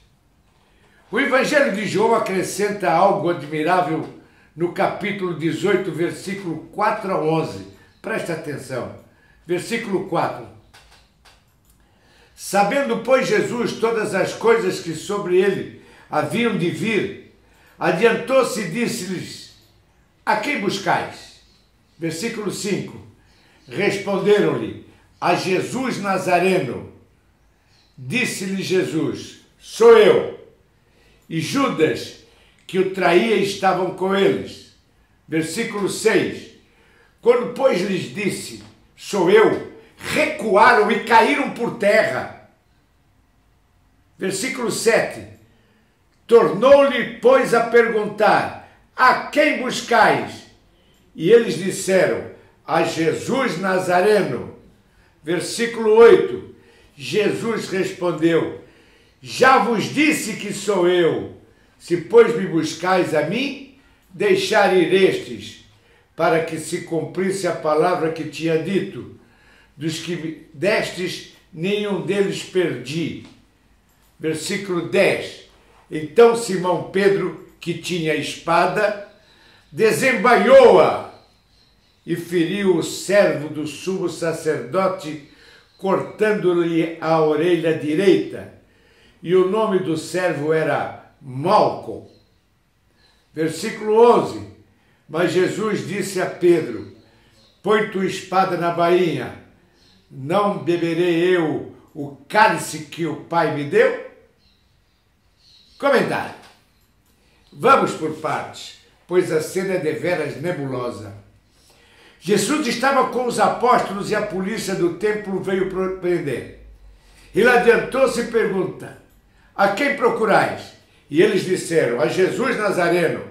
O Evangelho de João acrescenta algo admirável no capítulo dezoito, versículo quatro a onze. Presta atenção. Versículo quatro. Sabendo, pois, Jesus todas as coisas que sobre ele haviam de vir, adiantou-se e disse-lhes: a quem buscais? Versículo cinco. Responderam-lhe: a Jesus Nazareno. Disse-lhe Jesus: sou eu. E Judas, que o traía, estavam com eles. Versículo seis. Quando, pois, lhes disse: sou eu, recuaram e caíram por terra. Versículo sete. Tornou-lhe, pois, a perguntar: a quem buscais? E eles disseram: a Jesus Nazareno. Versículo oito. Jesus respondeu: já vos disse que sou eu. Se, pois, me buscais a mim, deixar ir estes, para que se cumprisse a palavra que tinha dito: dos que me destes, nenhum deles perdi. Versículo dez. Então Simão Pedro, que tinha espada, desembainhou-a e feriu o servo do sumo sacerdote, cortando-lhe a orelha direita. E o nome do servo era Malco. Versículo onze. Mas Jesus disse a Pedro: põe tua espada na bainha. Não beberei eu o cálice que o Pai me deu? Comentário. Vamos por partes, pois a cena é deveras nebulosa. Jesus estava com os apóstolos e a polícia do templo veio prender. Ele adiantou-se e pergunta: a quem procurais? E eles disseram: a Jesus Nazareno.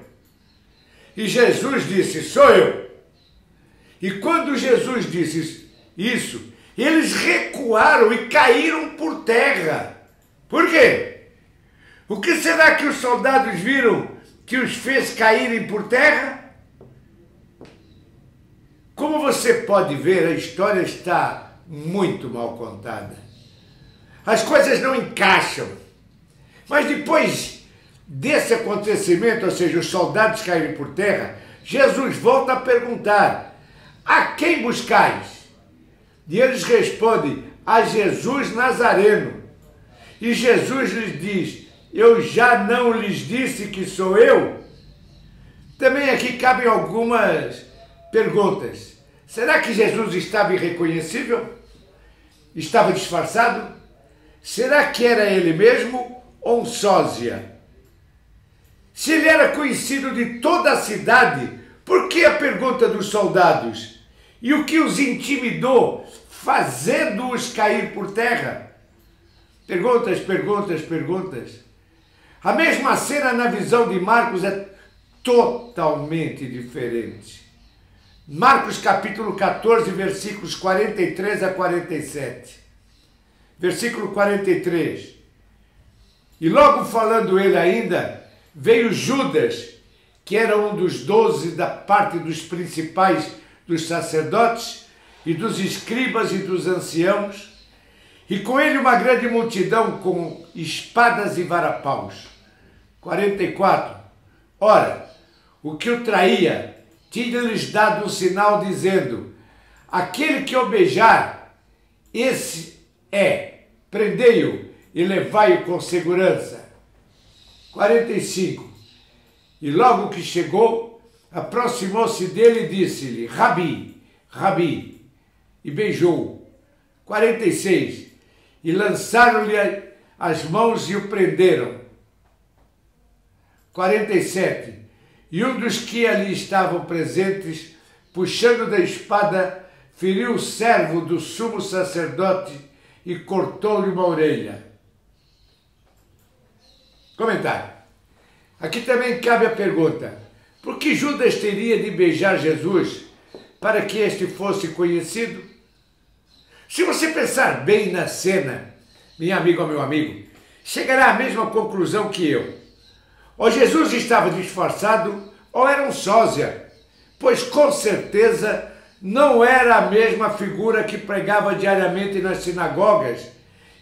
E Jesus disse: sou eu. E quando Jesus disse isso, eles recuaram e caíram por terra. Por quê? O que será que os soldados viram que os fez caírem por terra? Como você pode ver, a história está muito mal contada. As coisas não encaixam. Mas depois desse acontecimento, ou seja, os soldados caírem por terra, Jesus volta a perguntar: a quem buscais? E eles respondem: a Jesus Nazareno. E Jesus lhes diz: eu já não lhes disse que sou eu? Também aqui cabem algumas perguntas. Será que Jesus estava irreconhecível? Estava disfarçado? Será que era ele mesmo ou um sósia? Se ele era conhecido de toda a cidade, por que a pergunta dos soldados? E o que os intimidou, fazendo-os cair por terra? Perguntas, perguntas, perguntas. A mesma cena na visão de Marcos é totalmente diferente. Marcos capítulo quatorze, versículos quarenta e três a quarenta e sete. Versículo quarenta e três. E logo falando ele ainda, veio Judas, que era um dos doze da parte dos principais dos sacerdotes e dos escribas e dos anciãos, e com ele uma grande multidão com espadas e varapaus. quarenta e quatro. Ora, o que o traía tinha-lhes dado um sinal dizendo: aquele que o beijar, esse é, prendei-o e levai-o com segurança. quarenta e cinco. E logo que chegou, aproximou-se dele e disse-lhe: Rabi, Rabi, e beijou-o. quarenta e seis. E lançaram-lhe as mãos e o prenderam. quarenta e sete. E um dos que ali estavam presentes, puxando da espada, feriu o servo do sumo sacerdote e cortou-lhe uma orelha. Comentário. Aqui também cabe a pergunta: por que Judas teria de beijar Jesus para que este fosse conhecido? Se você pensar bem na cena, minha amiga ou meu amigo, chegará à mesma conclusão que eu. Ou Jesus estava disfarçado, ou era um sósia, pois com certeza não era a mesma figura que pregava diariamente nas sinagogas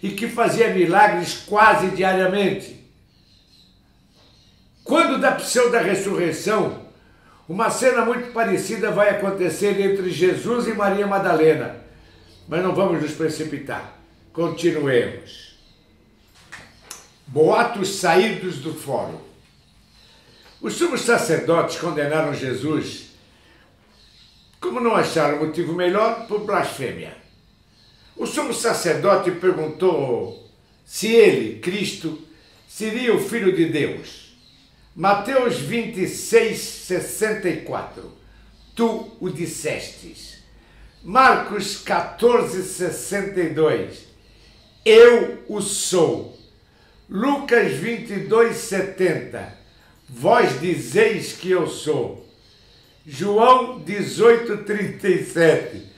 e que fazia milagres quase diariamente. Quando da pseudo-ressurreição, uma cena muito parecida vai acontecer entre Jesus e Maria Madalena, mas não vamos nos precipitar. Continuemos. Boatos saídos do fórum. Os sumos sacerdotes condenaram Jesus, como não acharam motivo melhor, por blasfêmia. O sumo sacerdote perguntou se ele, Cristo, seria o Filho de Deus. Mateus vinte e seis, sessenta e quatro. Tu o dissestes. Marcos quatorze, sessenta e dois. Eu o sou. Lucas vinte e dois, setenta. Vós dizeis que eu sou. João dezoito, trinta e sete.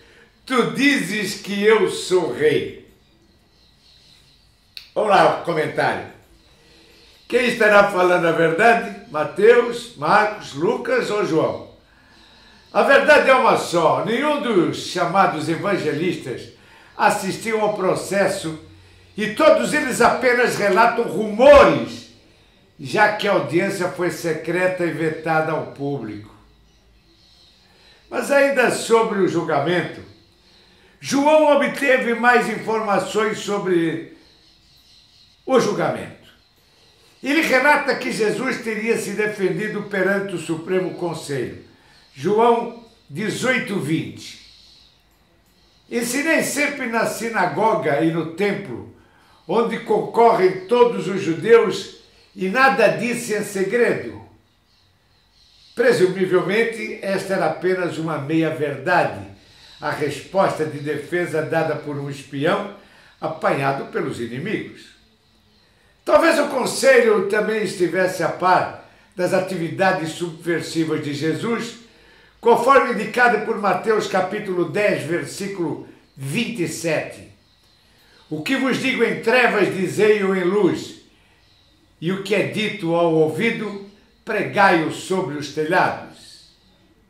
Tu dizes que eu sou rei. Vamos lá, comentário. Quem estará falando a verdade? Mateus, Marcos, Lucas ou João? A verdade é uma só. Nenhum dos chamados evangelistas assistiu ao processo e todos eles apenas relatam rumores, já que a audiência foi secreta e vetada ao público. Mas ainda sobre o julgamento, João obteve mais informações sobre o julgamento. Ele relata que Jesus teria se defendido perante o Supremo Conselho. João dezoito, vinte. Ensinei sempre na sinagoga e no templo, onde concorrem todos os judeus, e nada disse em segredo. Presumivelmente, esta era apenas uma meia-verdade, a resposta de defesa dada por um espião apanhado pelos inimigos. Talvez o conselho também estivesse a par das atividades subversivas de Jesus, conforme indicado por Mateus capítulo dez, versículo vinte e sete. O que vos digo em trevas, dizei-o em luz, e o que é dito ao ouvido, pregai-o sobre os telhados.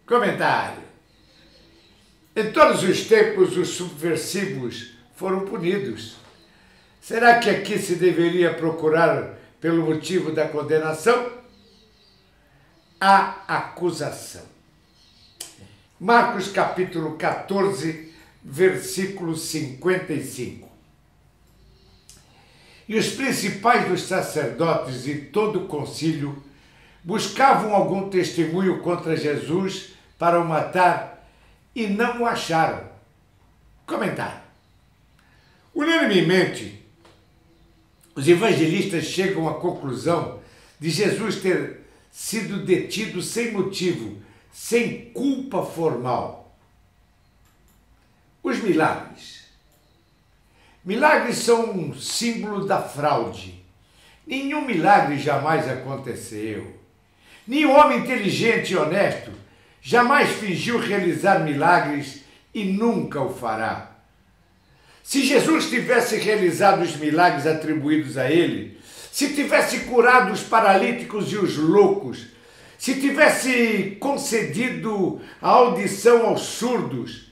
Comentário. Em todos os tempos, os subversivos foram punidos. Será que aqui se deveria procurar pelo motivo da condenação? A acusação. Marcos capítulo quatorze, versículo cinquenta e cinco. E os principais dos sacerdotes e todo o concílio buscavam algum testemunho contra Jesus para o matar e não o acharam. Comentário. Unanimemente, os evangelistas chegam à conclusão de Jesus ter sido detido sem motivo, sem culpa formal. Os milagres. Milagres são um símbolo da fraude. Nenhum milagre jamais aconteceu. Nenhum homem inteligente e honesto jamais fingiu realizar milagres e nunca o fará. Se Jesus tivesse realizado os milagres atribuídos a ele, se tivesse curado os paralíticos e os loucos, se tivesse concedido a audição aos surdos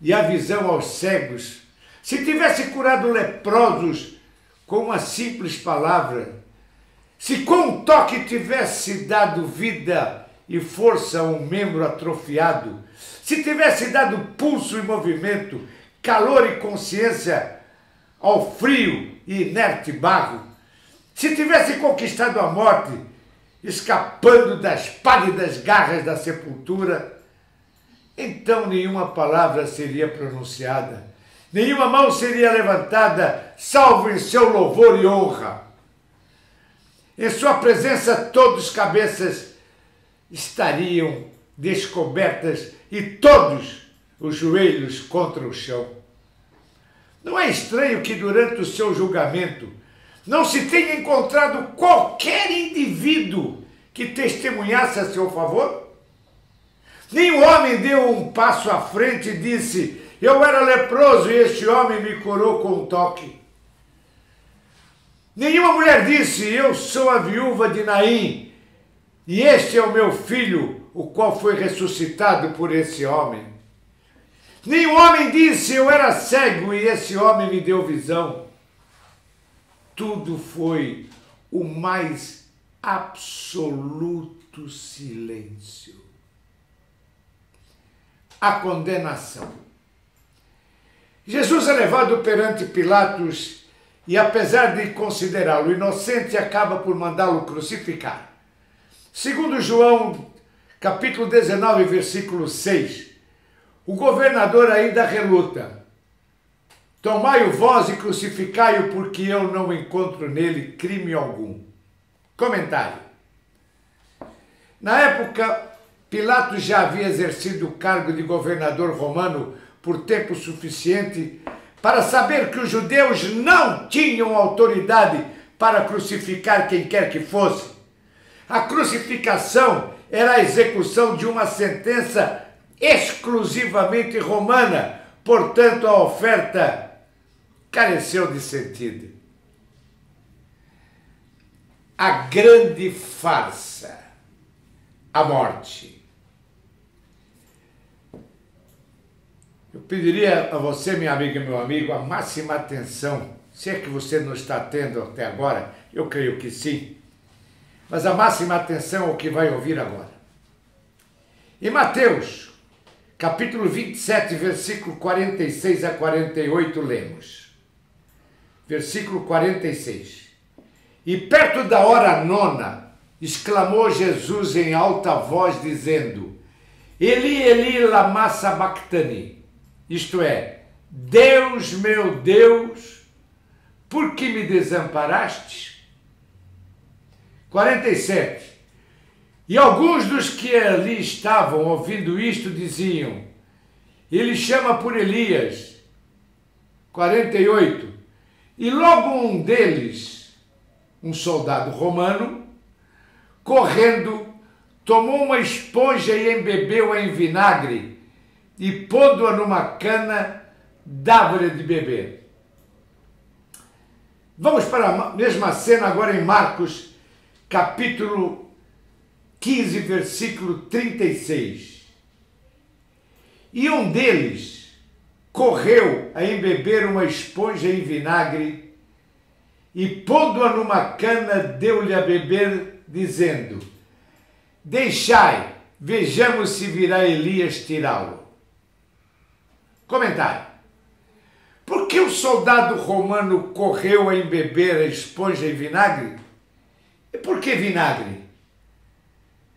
e a visão aos cegos, se tivesse curado leprosos com uma simples palavra, se com um toque tivesse dado vida e força a um membro atrofiado, se tivesse dado pulso e movimento, calor e consciência ao frio e inerte barro, se tivesse conquistado a morte, escapando das pálidas garras da sepultura, então nenhuma palavra seria pronunciada, nenhuma mão seria levantada, salvo em seu louvor e honra. Em sua presença, todos as cabeças estariam descobertas e todos os joelhos contra o chão. Não é estranho que durante o seu julgamento não se tenha encontrado qualquer indivíduo que testemunhasse a seu favor? Nenhum homem deu um passo à frente e disse: eu era leproso e este homem me curou com um toque. Nenhuma mulher disse: eu sou a viúva de Naim e este é o meu filho, o qual foi ressuscitado por esse homem. Nenhum homem disse: eu era cego e esse homem me deu visão. Tudo foi o mais absoluto silêncio. A condenação. Jesus é levado perante Pilatos e, apesar de considerá-lo inocente, acaba por mandá-lo crucificar. Segundo João, capítulo dezenove, versículo seis, o governador ainda reluta. Tomai-o vós e crucificai-o, porque eu não encontro nele crime algum. Comentário. Na época, Pilatos já havia exercido o cargo de governador romano por tempo suficiente para saber que os judeus não tinham autoridade para crucificar quem quer que fosse. A crucificação era a execução de uma sentença exclusivamente romana, portanto a oferta careceu de sentido. A grande farsa, a morte. Eu pediria a você, minha amiga e meu amigo, a máxima atenção, se é que você não está tendo até agora, eu creio que sim, mas a máxima atenção ao que vai ouvir agora. Em Mateus, capítulo vinte e sete, versículo quarenta e seis a quarenta e oito, lemos. Versículo quarenta e seis. E perto da hora nona, exclamou Jesus em alta voz, dizendo: Eli, Eli, lama sabachthani. Isto é, Deus, meu Deus, por que me desamparaste? quarenta e sete. E alguns dos que ali estavam ouvindo isto diziam: ele chama por Elias. quarenta e oito. E logo um deles, um soldado romano, correndo, tomou uma esponja e embebeu-a em vinagre e pondo-a numa cana, dava-lhe de beber. Vamos para a mesma cena agora em Marcos, capítulo quinze, versículo trinta e seis. E um deles correu a embeber uma esponja em vinagre e, pondo-a numa cana, deu-lhe a beber, dizendo: deixai, vejamos se virá Elias tirá-lo. Comentário. Por que o soldado romano correu a embeber a esponja em vinagre? E por que vinagre?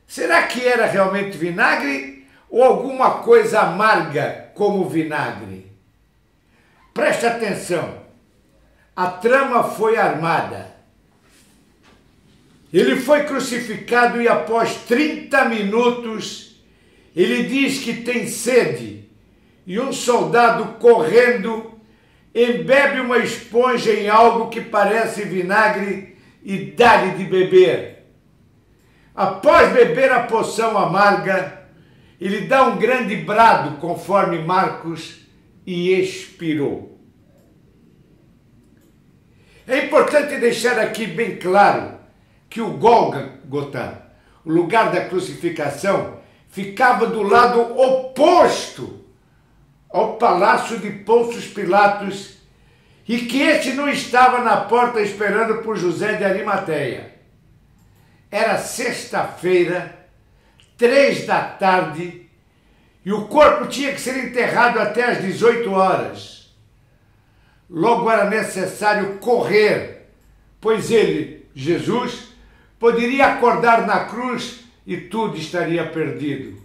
Será que era realmente vinagre ou alguma coisa amarga como vinagre? Preste atenção. A trama foi armada. Ele foi crucificado e após trinta minutos ele diz que tem sede e um soldado correndo embebe uma esponja em algo que parece vinagre e dá-lhe de beber. Após beber a poção amarga, Ele dá um grande brado, conforme Marcos, e expirou. É importante deixar aqui bem claro que o Gólgota, o lugar da crucificação, ficava do lado oposto ao palácio de Pôncio Pilatos, e que este não estava na porta esperando por José de Arimateia. Era sexta-feira, três da tarde, e o corpo tinha que ser enterrado até às dezoito horas. Logo era necessário correr, pois ele, Jesus, poderia acordar na cruz e tudo estaria perdido.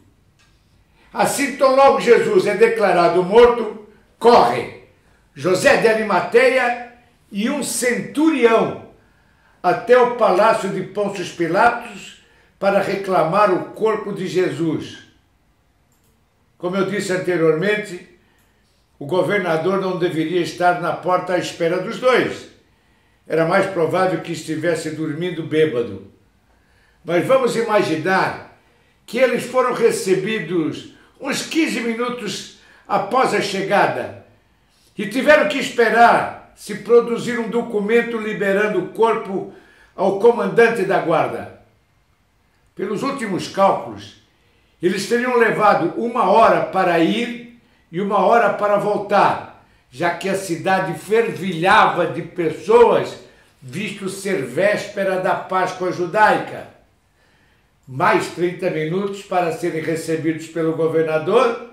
Assim, tão logo Jesus é declarado morto, corre José de Arimateia e um centurião até o palácio de Pôncio Pilatos para reclamar o corpo de Jesus. Como eu disse anteriormente, o governador não deveria estar na porta à espera dos dois. Era mais provável que estivesse dormindo bêbado. Mas vamos imaginar que eles foram recebidos uns quinze minutos após a chegada e tiveram que esperar se produzir um documento liberando o corpo ao comandante da guarda. Pelos últimos cálculos, eles teriam levado uma hora para ir e uma hora para voltar, já que a cidade fervilhava de pessoas, visto ser véspera da Páscoa judaica. Mais trinta minutos para serem recebidos pelo governador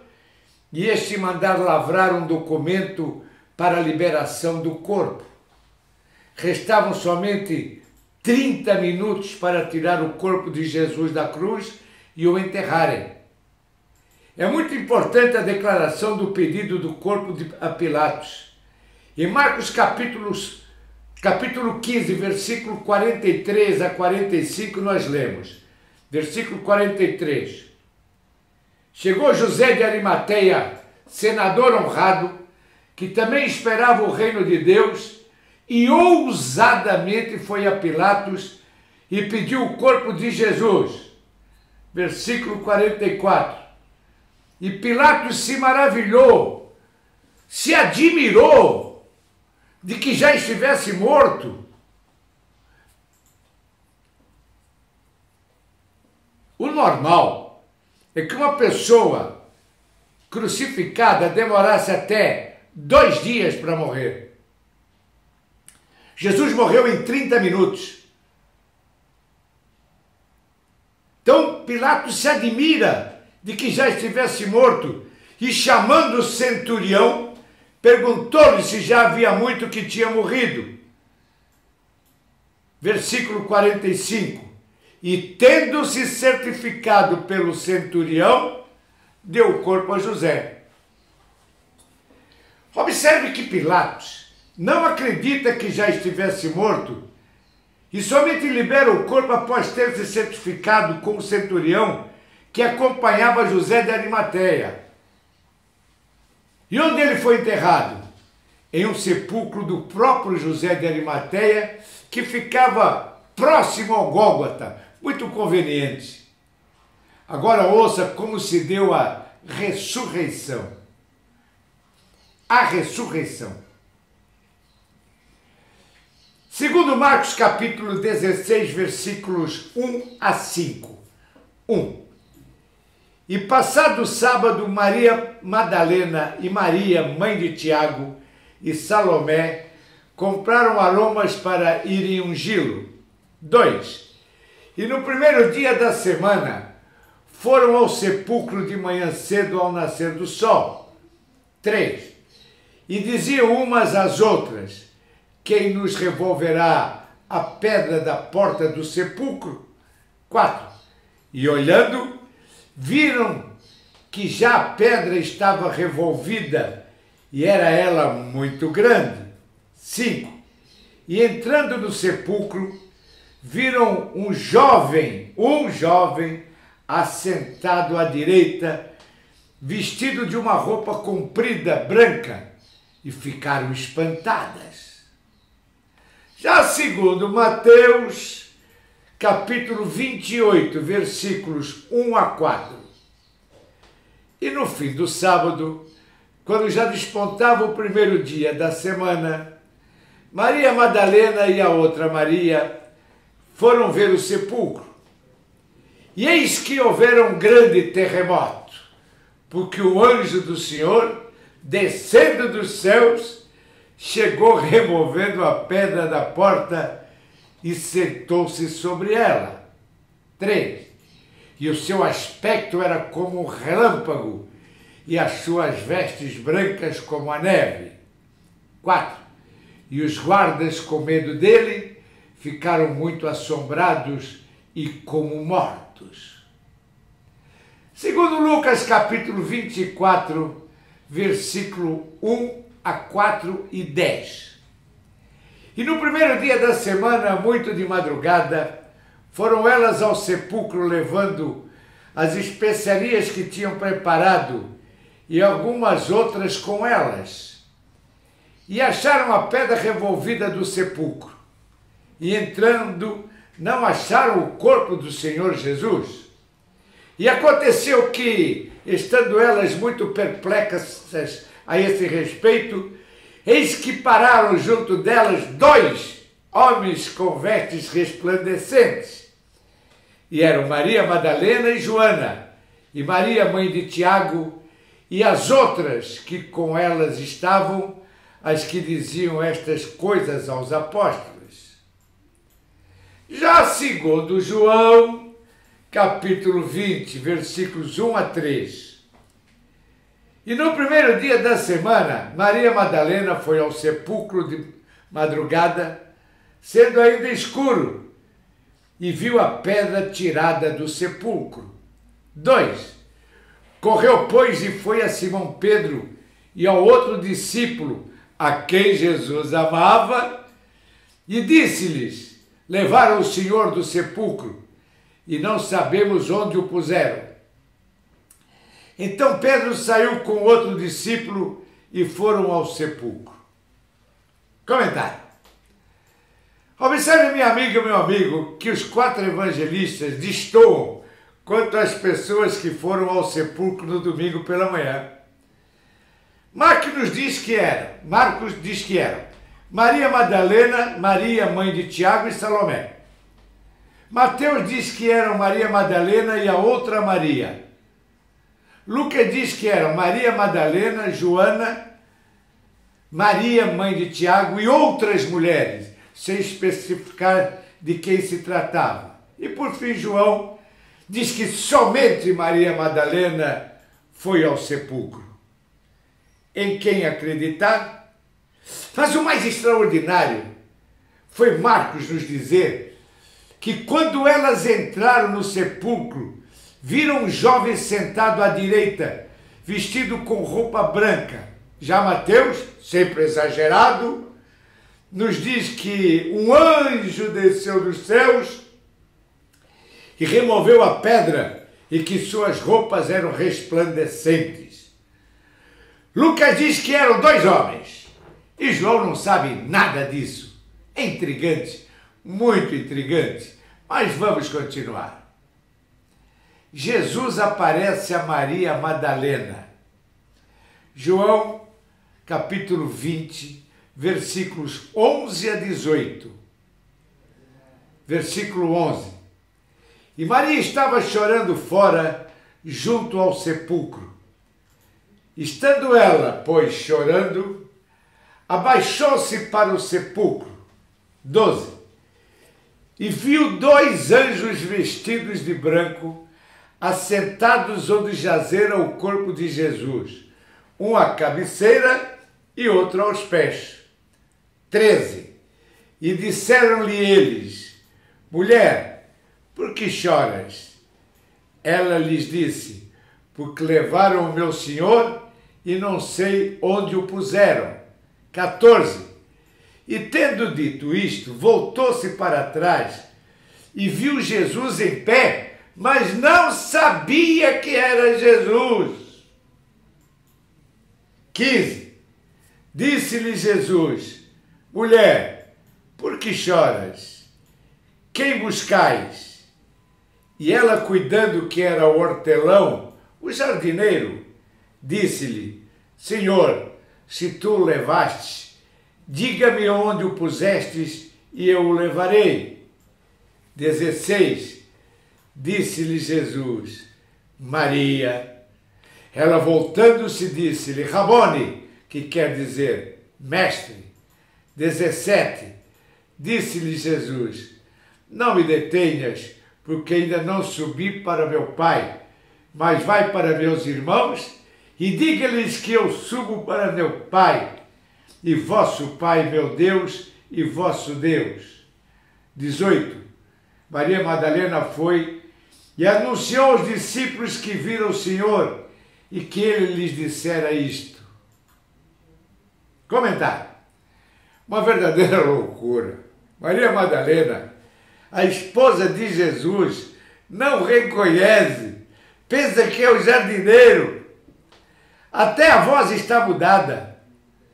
e este mandar lavrar um documento para a liberação do corpo. Restavam somente trinta minutos para tirar o corpo de Jesus da cruz e o enterrarem. É muito importante a declaração do pedido do corpo a Pilatos. Em Marcos capítulos, capítulo quinze, versículo quarenta e três a quarenta e cinco, nós lemos. Versículo quarenta e três. Chegou José de Arimateia, senador honrado, que também esperava o reino de Deus, e ousadamente foi a Pilatos e pediu o corpo de Jesus. Versículo quarenta e quatro. E Pilatos se maravilhou, se admirou de que já estivesse morto. O normal é que uma pessoa crucificada demorasse até dois dias para morrer. Jesus morreu em trinta minutos. Então Pilatos se admira de que já estivesse morto e, chamando o centurião, perguntou-lhe se já havia muito que tinha morrido. Versículo quarenta e cinco. E tendo-se certificado pelo centurião, deu o corpo a José. Observe que Pilatos não acredita que já estivesse morto e somente libera o corpo após ter se certificado com o centurião que acompanhava José de Arimateia. E onde ele foi enterrado? Em um sepulcro do próprio José de Arimateia, que ficava próximo ao Gólgota. Muito conveniente. Agora ouça como se deu a ressurreição. A ressurreição. Segundo Marcos capítulo dezesseis, versículos um a cinco. um. E passado o sábado, Maria Madalena e Maria, mãe de Tiago, e Salomé, compraram aromas para irem ungí-lo. dois. E no primeiro dia da semana, foram ao sepulcro de manhã cedo ao nascer do sol. três. E diziam umas às outras: quem nos revolverá a pedra da porta do sepulcro? quatro. E olhando, viram que já a pedra estava revolvida e era ela muito grande. cinco. E entrando no sepulcro, viram um jovem, um jovem, assentado à direita, vestido de uma roupa comprida, branca, e ficaram espantadas. Já segundo Mateus, capítulo vinte e oito, versículos um a quatro. E no fim do sábado, quando já despontava o primeiro dia da semana, Maria Madalena e a outra Maria foram ver o sepulcro. E eis que houvera um grande terremoto, porque o anjo do Senhor, descendo dos céus, chegou removendo a pedra da porta e sentou-se sobre ela. Três. E o seu aspecto era como um relâmpago, e as suas vestes brancas como a neve. Quatro. E os guardas, com medo dele, ficaram muito assombrados e como mortos. Segundo Lucas, capítulo vinte e quatro, versículo um a quatro e dez. E no primeiro dia da semana, muito de madrugada, foram elas ao sepulcro levando as especiarias que tinham preparado e algumas outras com elas. E acharam a pedra removida do sepulcro. E entrando, não acharam o corpo do Senhor Jesus. E aconteceu que, estando elas muito perplexas a esse respeito, eis que pararam junto delas dois homens com vestes resplandecentes. E eram Maria Madalena e Joana, e Maria, mãe de Tiago, e as outras que com elas estavam, as que diziam estas coisas aos apóstolos. Já segundo João, capítulo vinte, versículos um a três. E no primeiro dia da semana, Maria Madalena foi ao sepulcro de madrugada, sendo ainda escuro, e viu a pedra tirada do sepulcro. Dois. Correu, pois, e foi a Simão Pedro e ao outro discípulo, a quem Jesus amava, e disse-lhes: levaram o Senhor do sepulcro, e não sabemos onde o puseram. Então Pedro saiu com outro discípulo e foram ao sepulcro. Comentário. Observe, minha amiga e meu amigo, que os quatro evangelistas destoam quanto às pessoas que foram ao sepulcro no domingo pela manhã. Marcos nos diz que eram, Marcos diz que eram Maria Madalena, Maria, mãe de Tiago e Salomé. Mateus diz que eram Maria Madalena e a outra Maria. Lucas diz que eram Maria Madalena, Joana, Maria, mãe de Tiago e outras mulheres, sem especificar de quem se tratava. E por fim, João diz que somente Maria Madalena foi ao sepulcro. Em quem acreditar? Mas o mais extraordinário foi Marcos nos dizer que quando elas entraram no sepulcro, viram um jovem sentado à direita, vestido com roupa branca. Já Mateus, sempre exagerado, nos diz que um anjo desceu dos céus e removeu a pedra e que suas roupas eram resplandecentes. Lucas diz que eram dois homens e João não sabe nada disso. É intrigante, muito intrigante, mas vamos continuar. Jesus aparece a Maria Madalena. João, capítulo vinte, versículos onze a dezoito. Versículo onze. E Maria estava chorando fora, junto ao sepulcro. Estando ela, pois, chorando, abaixou-se para o sepulcro. doze. E viu dois anjos vestidos de branco, assentados onde jazera o corpo de Jesus, um à cabeceira e outro aos pés. treze. E disseram-lhe eles: mulher, por que choras? Ela lhes disse: porque levaram o meu Senhor e não sei onde o puseram. quatorze. E tendo dito isto, voltou-se para trás e viu Jesus em pé, mas não sabia que era Jesus. quinze. Disse-lhe Jesus: mulher, por que choras? Quem buscais? E ela, cuidando que era o hortelão, o jardineiro, disse-lhe: Senhor, se tu o levaste, diga-me onde o pusestes e eu o levarei. dezesseis. Disse-lhe Jesus: Maria. Ela, voltando-se, disse-lhe: Rabone, que quer dizer mestre. dezessete. Disse-lhe Jesus: Não me detenhas, porque ainda não subi para meu Pai, mas vai para meus irmãos e diga-lhes que eu subo para meu Pai, e vosso Pai, meu Deus, e vosso Deus. dezoito. Maria Madalena foi e anunciou aos discípulos que viram o Senhor e que ele lhes dissera isto. Comentário. Uma verdadeira loucura. Maria Madalena, a esposa de Jesus, não reconhece, pensa que é o jardineiro. Até a voz está mudada.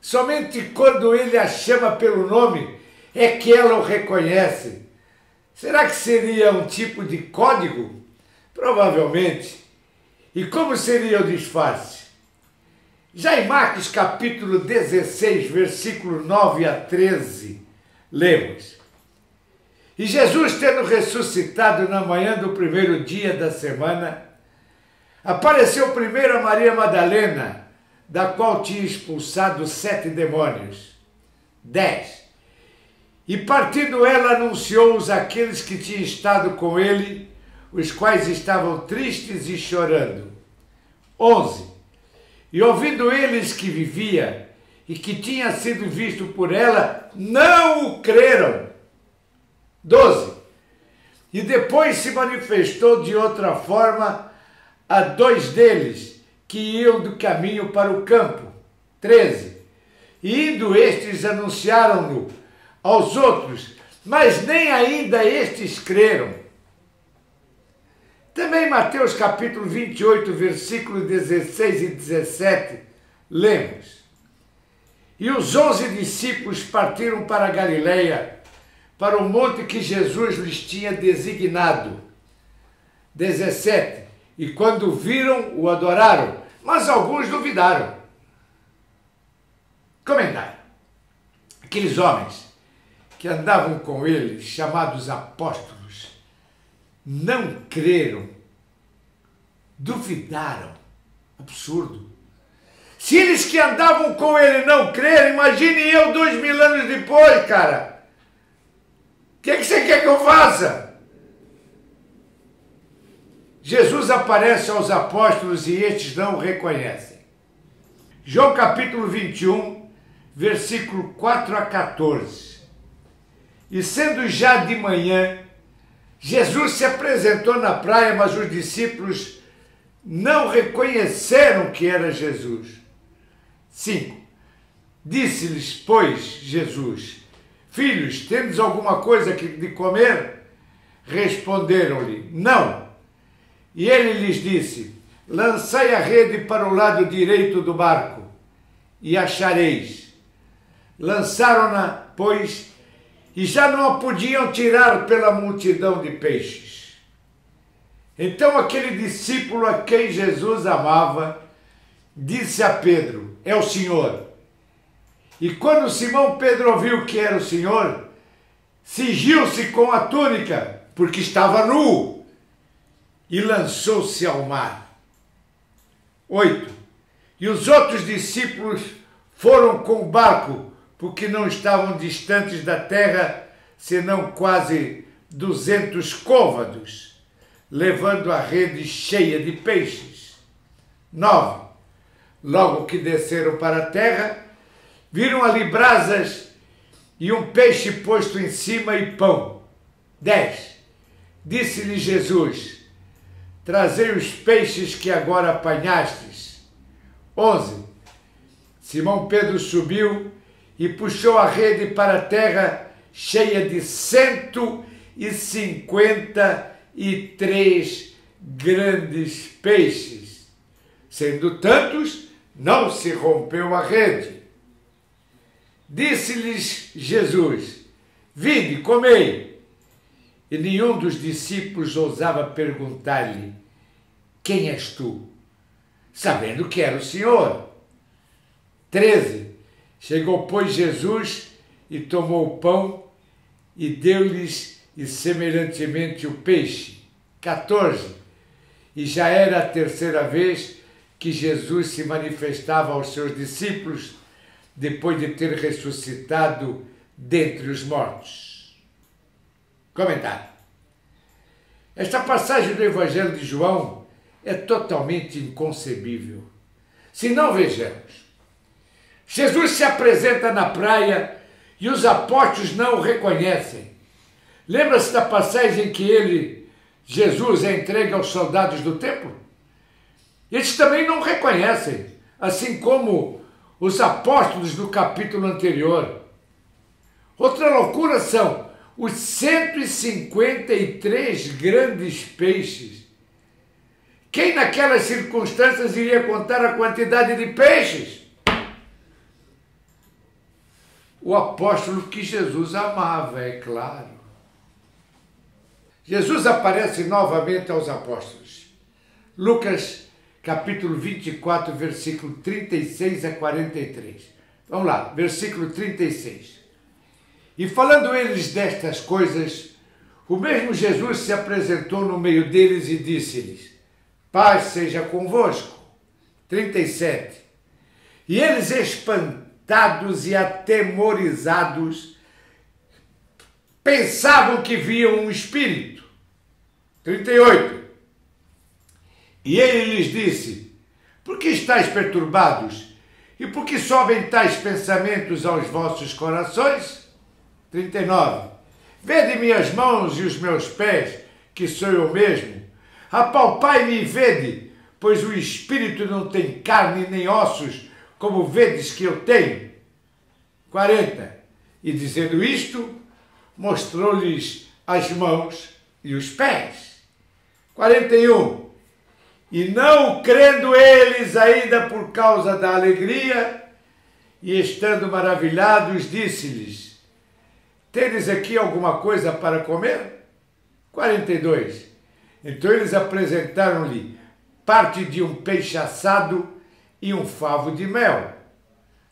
Somente quando ele a chama pelo nome é que ela o reconhece. Será que seria um tipo de código? Provavelmente. E como seria o disfarce? Já em Marcos capítulo dezesseis, versículo nove a treze, lemos: E Jesus, tendo ressuscitado na manhã do primeiro dia da semana, apareceu primeiro a Maria Madalena, da qual tinha expulsado sete demônios. dez. E partindo ela, anunciou-os àqueles que tinham estado com ele, os quais estavam tristes e chorando. onze. E ouvindo eles que vivia e que tinha sido visto por ela, não o creram. doze. E depois se manifestou de outra forma a dois deles, que iam do caminho para o campo. treze. E indo estes, anunciaram-no aos outros, mas nem ainda estes creram. Também Mateus capítulo vinte e oito, versículos dezesseis e dezessete, lemos: E os onze discípulos partiram para a Galileia, para o monte que Jesus lhes tinha designado. dezessete. E quando viram, o adoraram, mas alguns duvidaram. Comentário. Aqueles homens que andavam com ele, chamados apóstolos, não creram, duvidaram. Absurdo. Se eles que andavam com ele não creram, imagine eu dois mil anos depois, cara. O que, que você quer que eu faça? Jesus aparece aos apóstolos e estes não o reconhecem. João capítulo vinte e um, versículo quatro a quatorze. E sendo já de manhã, Jesus se apresentou na praia, mas os discípulos não reconheceram que era Jesus. cinco. Disse-lhes, pois, Jesus: Filhos, tendes alguma coisa de comer? Responderam-lhe: Não. E ele lhes disse: Lançai a rede para o lado direito do barco, e achareis. Lançaram-na, pois, e já não a podiam tirar pela multidão de peixes. Então aquele discípulo a quem Jesus amava disse a Pedro: É o Senhor. E quando Simão Pedro ouviu que era o Senhor, cingiu-se com a túnica, porque estava nu, e lançou-se ao mar. oito. E os outros discípulos foram com o barco, porque não estavam distantes da terra, senão quase duzentos côvados, levando a rede cheia de peixes. nove. Logo que desceram para a terra, viram ali brasas e um peixe posto em cima e pão. dez. Disse-lhe Jesus: Trazei os peixes que agora apanhastes. onze. Simão Pedro subiu e puxou a rede para a terra, cheia de cento e cinquenta e três grandes peixes. Sendo tantos, não se rompeu a rede. Disse-lhes Jesus: Vinde, comei. E nenhum dos discípulos ousava perguntar-lhe: Quem és tu? sabendo que era o Senhor. treze. Chegou, pois, Jesus e tomou o pão e deu-lhes e semelhantemente o peixe. quatorze. E já era a terceira vez que Jesus se manifestava aos seus discípulos, depois de ter ressuscitado dentre os mortos. Comentário. Esta passagem do Evangelho de João é totalmente inconcebível. Se não, vejamos. Jesus se apresenta na praia e os apóstolos não o reconhecem. Lembra-se da passagem que ele, Jesus, é entregue aos soldados do templo? Eles também não o reconhecem, assim como os apóstolos do capítulo anterior. Outra loucura são os cento e cinquenta e três grandes peixes. Quem naquelas circunstâncias iria contar a quantidade de peixes? O apóstolo que Jesus amava, é claro. Jesus aparece novamente aos apóstolos. Lucas capítulo vinte e quatro, versículo trinta e seis a quarenta e três. Vamos lá, versículo trinta e seis. E falando eles destas coisas, o mesmo Jesus se apresentou no meio deles e disse-lhes: Paz seja convosco. trinta e sete. E eles, espantados e atemorizados, pensavam que viam um espírito. trinta e oito. E ele lhes disse: Por que estáis perturbados? E por que sobem tais pensamentos aos vossos corações? trinta e nove. Vede minhas mãos e os meus pés, que sou eu mesmo. Apalpai-me e vede, pois o espírito não tem carne nem ossos, como vedes que eu tenho. quarenta. E dizendo isto, mostrou-lhes as mãos e os pés. quarenta e um. E não crendo eles ainda por causa da alegria, e estando maravilhados, disse-lhes: Tendes aqui alguma coisa para comer? quarenta e dois. Então eles apresentaram-lhe parte de um peixe assado e um favo de mel.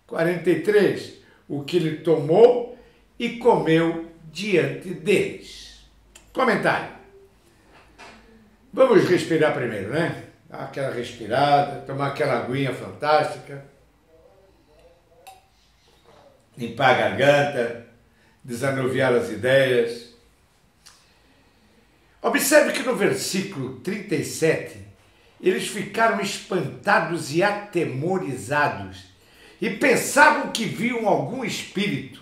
quarenta e três. O que ele tomou e comeu diante deles. Comentário. Vamos respirar primeiro, né? Dar aquela respirada, tomar aquela aguinha fantástica, limpar a garganta, desanuviar as ideias. Observe que no versículo trinta e sete, eles ficaram espantados e atemorizados e pensavam que viam algum espírito.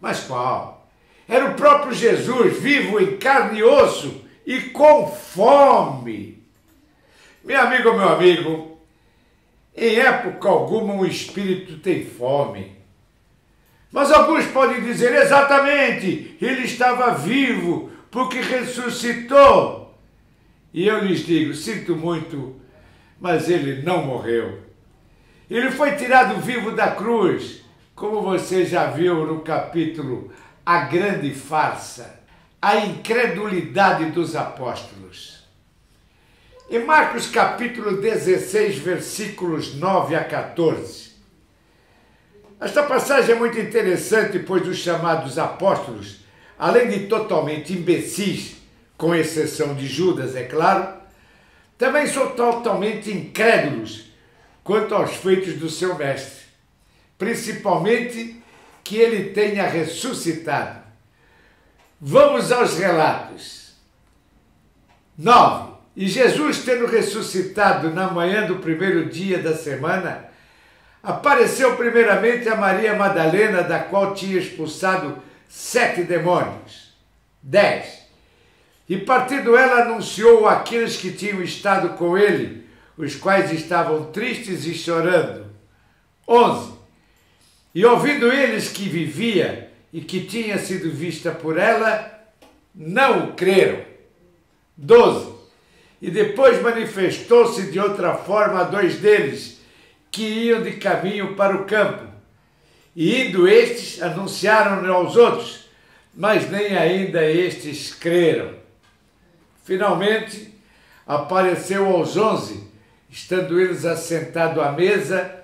Mas qual? Era o próprio Jesus, vivo em carne e osso, e com fome. Meu amigo, meu amigo, em época alguma um espírito tem fome. Mas alguns podem dizer: exatamente, ele estava vivo porque ressuscitou. E eu lhes digo: sinto muito, mas ele não morreu. Ele foi tirado vivo da cruz, como você já viu no capítulo A Grande Farsa. A incredulidade dos apóstolos. Em Marcos capítulo dezesseis, versículos nove a quatorze. Esta passagem é muito interessante, pois os chamados apóstolos, além de totalmente imbecis, com exceção de Judas, é claro, também são totalmente incrédulos quanto aos feitos do seu mestre, principalmente que ele tenha ressuscitado. Vamos aos relatos. nove. E Jesus, tendo ressuscitado na manhã do primeiro dia da semana, apareceu primeiramente a Maria Madalena, da qual tinha expulsado sete demônios. dez. E partindo ela, anunciou àqueles que tinham estado com ele, os quais estavam tristes e chorando. onze. E ouvindo eles que vivia e que tinha sido vista por ela, não o creram. doze. E depois manifestou-se de outra forma a dois deles, que iam de caminho para o campo. E indo estes, anunciaram aos outros, mas nem ainda estes creram. Finalmente, apareceu aos onze, estando eles assentados à mesa,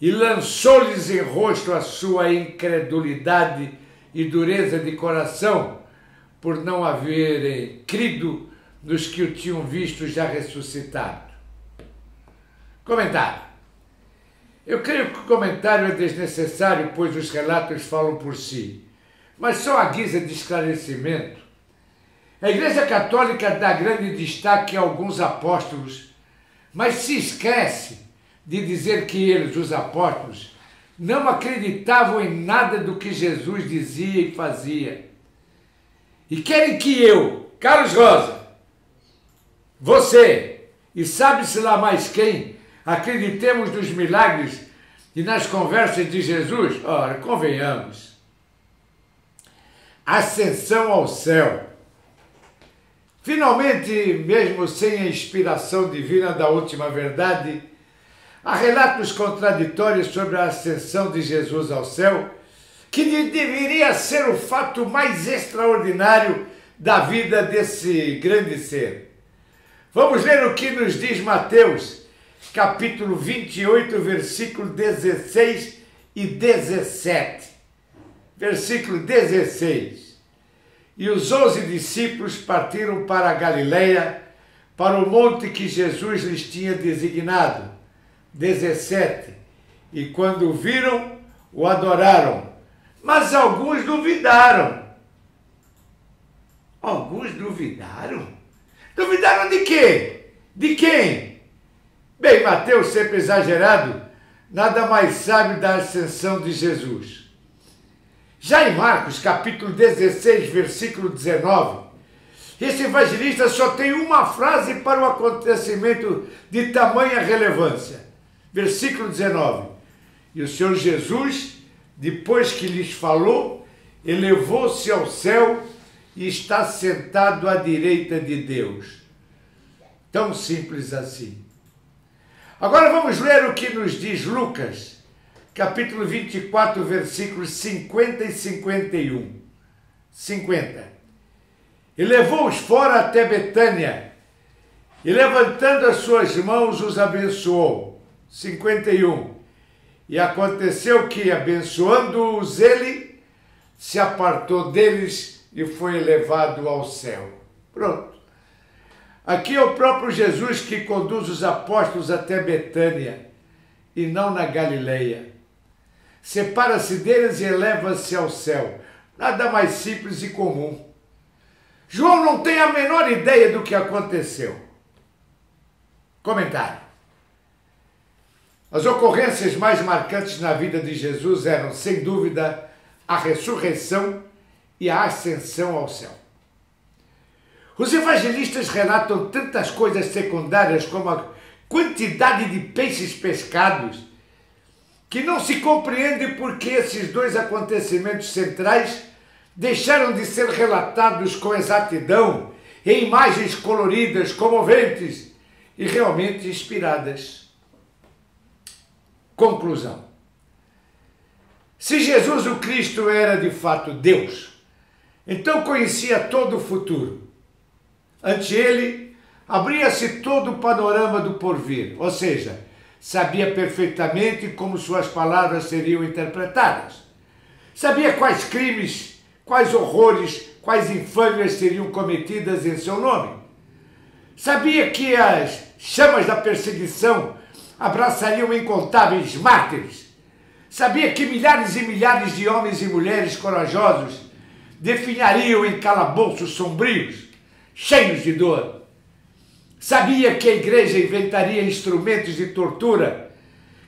e lançou-lhes em rosto a sua incredulidade e dureza de coração, por não haverem crido nos que o tinham visto já ressuscitado. Comentário. Eu creio que o comentário é desnecessário, pois os relatos falam por si, mas só a guisa de esclarecimento. A Igreja Católica dá grande destaque a alguns apóstolos, mas se esquece de dizer que eles, os apóstolos, não acreditavam em nada do que Jesus dizia e fazia. E querem que eu, Carlos Rosa, você e sabe-se lá mais quem, acreditemos nos milagres e nas conversas de Jesus? Ora, convenhamos. Ascensão ao céu. Finalmente, mesmo sem a inspiração divina da última verdade, há relatos contraditórios sobre a ascensão de Jesus ao céu, que deveria ser o fato mais extraordinário da vida desse grande ser. Vamos ler o que nos diz Mateus, capítulo vinte e oito, versículo dezesseis e dezessete. Versículo dezesseis. E os onze discípulos partiram para a Galileia, para o monte que Jesus lhes tinha designado. dezessete. E quando o viram, o adoraram, mas alguns duvidaram. Alguns duvidaram? Duvidaram de quê? De quem? Bem, Mateus, sempre exagerado, nada mais sabe da ascensão de Jesus. Já em Marcos, capítulo dezesseis, versículo dezenove, esse evangelista só tem uma frase para o acontecimento de tamanha relevância. Versículo dezenove. E o Senhor Jesus, depois que lhes falou, elevou-se ao céu e está sentado à direita de Deus. Tão simples assim. Agora vamos ler o que nos diz Lucas, capítulo vinte e quatro, versículos cinquenta e cinquenta e um. cinquenta. E levou-os fora até Betânia, e levantando as suas mãos, os abençoou. cinquenta e um. E aconteceu que, abençoando-os ele, se apartou deles e foi elevado ao céu. Pronto. Aqui é o próprio Jesus que conduz os apóstolos até Betânia, e não na Galileia. Separa-se deles e eleva-se ao céu. Nada mais simples e comum. João não tem a menor ideia do que aconteceu. Comentário. As ocorrências mais marcantes na vida de Jesus eram, sem dúvida, a ressurreição e a ascensão ao céu. Os evangelistas relatam tantas coisas secundárias como a quantidade de peixes pescados, que não se compreende porque esses dois acontecimentos centrais deixaram de ser relatados com exatidão, em imagens coloridas, comoventes e realmente inspiradas. Conclusão. Se Jesus o Cristo era de fato Deus, então conhecia todo o futuro. Ante ele, abria-se todo o panorama do porvir, ou seja, sabia perfeitamente como suas palavras seriam interpretadas. Sabia quais crimes, quais horrores, quais infâmias seriam cometidas em seu nome. Sabia que as chamas da perseguição abraçariam incontáveis mártires. Sabia que milhares e milhares de homens e mulheres corajosos definhariam em calabouços sombrios, cheios de dor. Sabia que a igreja inventaria instrumentos de tortura,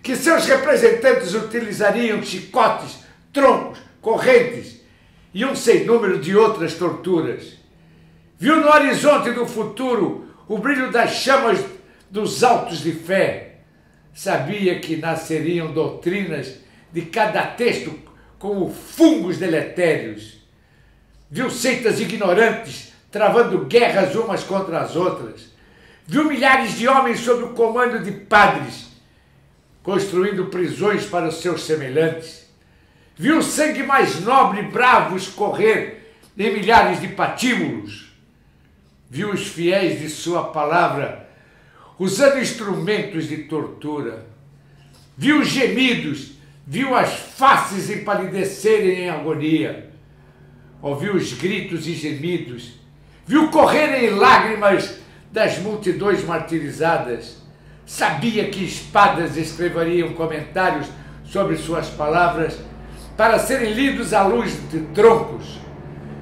que seus representantes utilizariam chicotes, troncos, correntes e um sem número de outras torturas. Viu no horizonte do futuro o brilho das chamas dos altos de fé. Sabia que nasceriam doutrinas de cada texto como fungos deletérios. Viu seitas ignorantes travando guerras umas contra as outras. Viu milhares de homens sob o comando de padres, construindo prisões para os seus semelhantes. Viu o sangue mais nobre e bravo escorrer em milhares de patíbulos. Viu os fiéis de sua palavra usando instrumentos de tortura, viu gemidos, viu as faces empalidecerem em agonia, ouviu os gritos e gemidos, viu correrem lágrimas das multidões martirizadas, sabia que espadas escreveriam comentários sobre suas palavras para serem lidos à luz de troncos,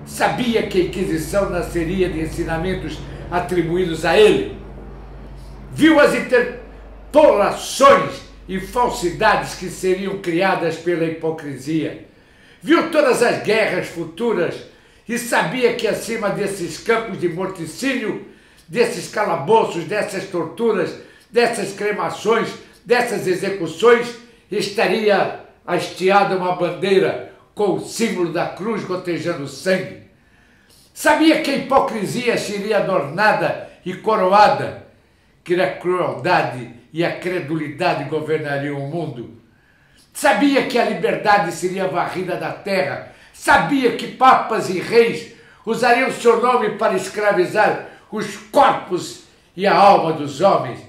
sabia que a Inquisição nasceria de ensinamentos atribuídos a ele, viu as interpolações e falsidades que seriam criadas pela hipocrisia, viu todas as guerras futuras e sabia que acima desses campos de morticínio, desses calabouços, dessas torturas, dessas cremações, dessas execuções, estaria hasteada uma bandeira com o símbolo da cruz gotejando sangue. Sabia que a hipocrisia seria adornada e coroada, que a crueldade e a credulidade governariam o mundo. Sabia que a liberdade seria varrida da terra. Sabia que papas e reis usariam seu nome para escravizar os corpos e a alma dos homens.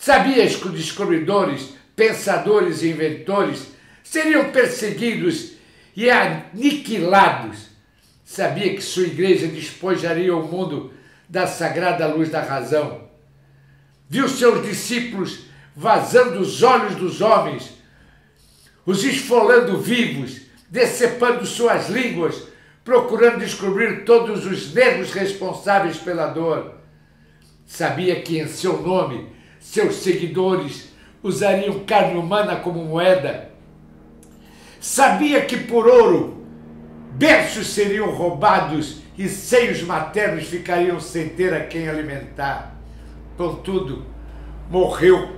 Sabia que os descobridores, pensadores e inventores seriam perseguidos e aniquilados. Sabia que sua igreja despojaria o mundo da sagrada luz da razão. Viu seus discípulos vazando os olhos dos homens, os esfolando vivos, decepando suas línguas, procurando descobrir todos os nervos responsáveis pela dor. Sabia que em seu nome, seus seguidores usariam carne humana como moeda. Sabia que por ouro, berços seriam roubados e seios maternos ficariam sem ter a quem alimentar. Contudo, morreu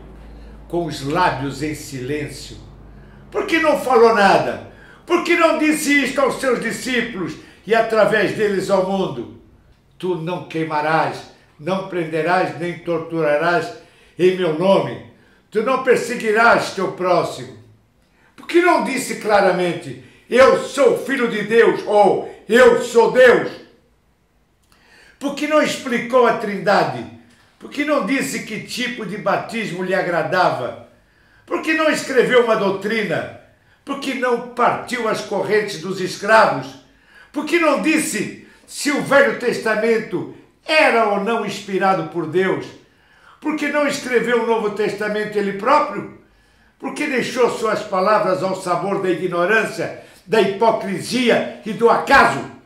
com os lábios em silêncio. Porque não falou nada? Porque não disse isto aos seus discípulos e através deles ao mundo? Tu não queimarás, não prenderás, nem torturarás em meu nome. Tu não perseguirás teu próximo. Porque não disse claramente, eu sou filho de Deus, ou eu sou Deus? Porque não explicou a Trindade? Porque não disse que tipo de batismo lhe agradava? Porque não escreveu uma doutrina? Porque não partiu as correntes dos escravos? Porque não disse se o Velho Testamento era ou não inspirado por Deus? Porque não escreveu o Novo Testamento ele próprio? Porque deixou suas palavras ao sabor da ignorância, da hipocrisia e do acaso?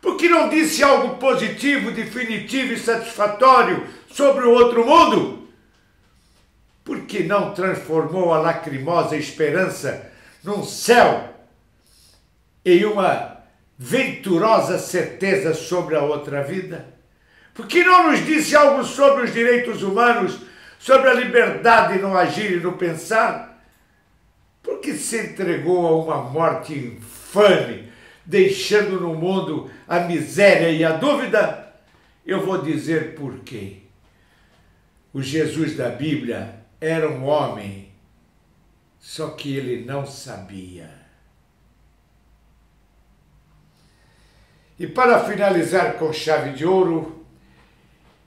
Porque não disse algo positivo, definitivo e satisfatório sobre o outro mundo? Porque não transformou a lacrimosa esperança num céu em uma venturosa certeza sobre a outra vida? Porque não nos disse algo sobre os direitos humanos, sobre a liberdade no agir e no pensar? Porque se entregou a uma morte infame, deixando no mundo a miséria e a dúvida? Eu vou dizer por quê. O Jesus da Bíblia era um homem, só que ele não sabia. E para finalizar com chave de ouro,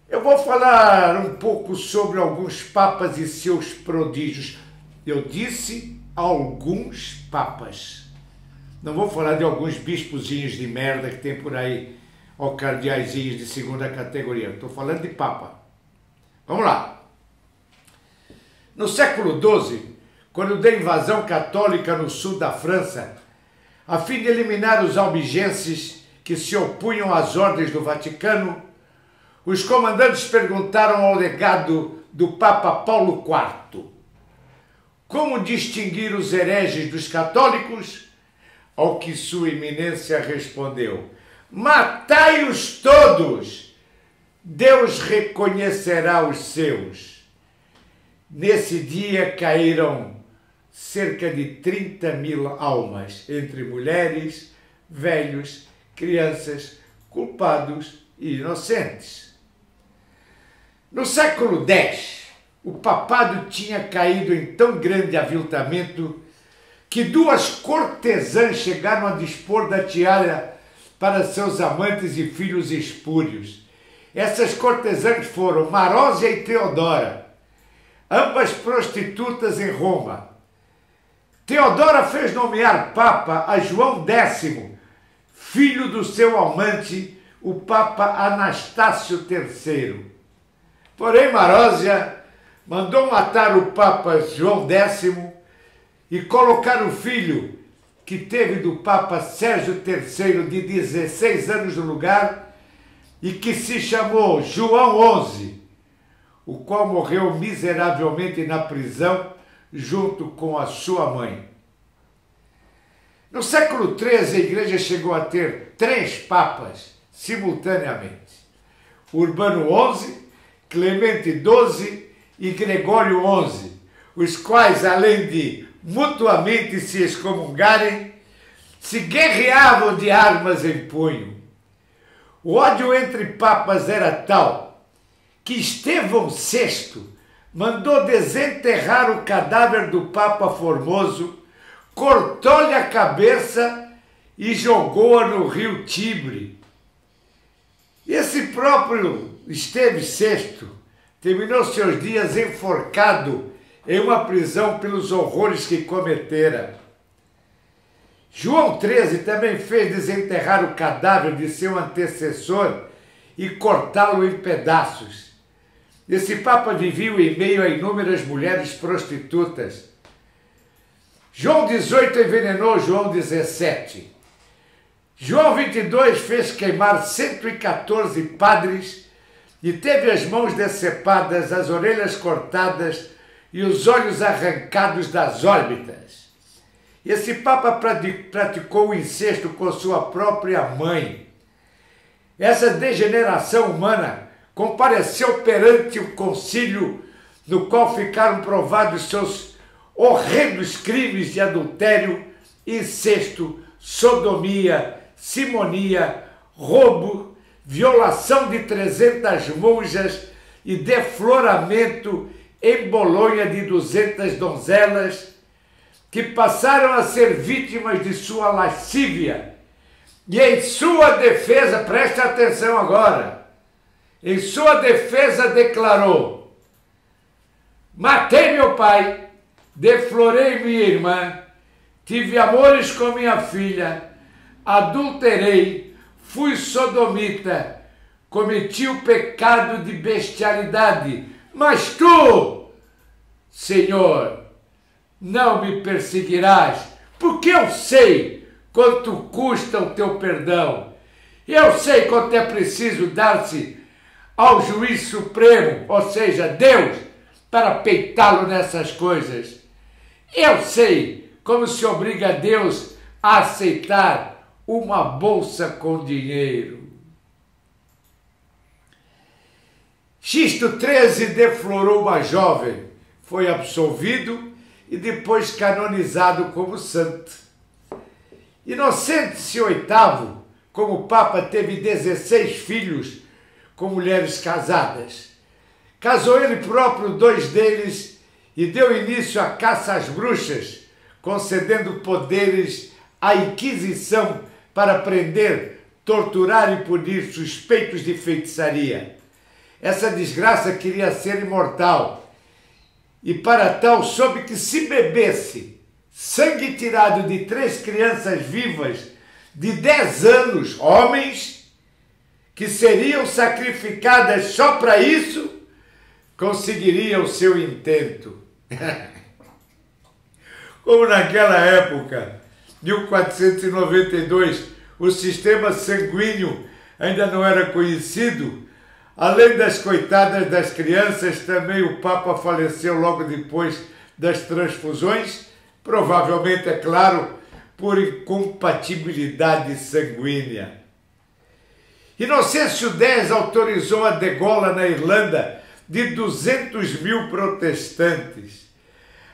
eu vou falar um pouco sobre alguns papas e seus prodígios. Eu disse alguns papas. Não vou falar de alguns bispozinhos de merda que tem por aí, ou cardeaizinhos de segunda categoria. Estou falando de papa. Vamos lá. No século doze, quando deu invasão católica no sul da França, a fim de eliminar os albigenses que se opunham às ordens do Vaticano, os comandantes perguntaram ao legado do Papa Paulo quarto como distinguir os hereges dos católicos, ao que sua eminência respondeu, matai-os todos, Deus reconhecerá os seus. Nesse dia caíram cerca de trinta mil almas, entre mulheres, velhos, crianças, culpados e inocentes. No século dez, o papado tinha caído em tão grande aviltamento que duas cortesãs chegaram a dispor da tiara para seus amantes e filhos espúrios. Essas cortesãs foram Marózia e Teodora. ambas prostitutas em Roma. Teodora fez nomear Papa a João décimo, filho do seu amante, o Papa Anastácio terceiro. Porém, Marózia mandou matar o Papa João décimo e colocar o filho que teve do Papa Sérgio terceiro de dezesseis anos no lugar e que se chamou João onze, o qual morreu miseravelmente na prisão junto com a sua mãe. No século treze, a Igreja chegou a ter três papas simultaneamente: Urbano onze, Clemente doze e Gregório onze, os quais, além de mutuamente se excomungarem, se guerreavam de armas em punho. O ódio entre papas era tal que Estevão sexto mandou desenterrar o cadáver do Papa Formoso, cortou-lhe a cabeça e jogou-a no rio Tibre. Esse próprio Estevão sexto terminou seus dias enforcado em uma prisão pelos horrores que cometera. João treze também fez desenterrar o cadáver de seu antecessor e cortá-lo em pedaços. Esse Papa vivia em meio a inúmeras mulheres prostitutas. João dezoito envenenou João dezessete. João vinte e dois fez queimar cento e quatorze padres e teve as mãos decepadas, as orelhas cortadas e os olhos arrancados das órbitas. Esse Papa praticou o incesto com sua própria mãe. Essa degeneração humana compareceu perante o concílio, no qual ficaram provados seus horrendos crimes de adultério, incesto, sodomia, simonia, roubo, violação de trezentas monjas e defloramento em Bolonha de duzentas donzelas, que passaram a ser vítimas de sua lascívia. E em sua defesa, preste atenção agora, em sua defesa declarou: matei meu pai, deflorei minha irmã, tive amores com minha filha, adulterei, fui sodomita, cometi o pecado de bestialidade, mas tu, Senhor, não me perseguirás, porque eu sei quanto custa o teu perdão. Eu sei quanto é preciso dar-se ao juiz supremo, ou seja, Deus, para peitá-lo nessas coisas. Eu sei como se obriga a Deus a aceitar uma bolsa com dinheiro. Xisto treze deflorou uma jovem, foi absolvido e depois canonizado como santo. Inocêncio oitavo, como Papa, teve dezesseis filhos com mulheres casadas. Casou ele próprio dois deles e deu início à caça às bruxas, concedendo poderes à Inquisição para prender, torturar e punir suspeitos de feitiçaria. Essa desgraça queria ser imortal, e para tal soube que se bebesse sangue tirado de três crianças vivas de dez anos, homens, que seriam sacrificadas só para isso, conseguiria o seu intento. Como naquela época, mil quatrocentos e noventa e dois, o sistema sanguíneo ainda não era conhecido, além das coitadas das crianças, também o Papa faleceu logo depois das transfusões, provavelmente, é claro, por incompatibilidade sanguínea. Inocêncio X autorizou a degola na Irlanda de duzentos mil protestantes.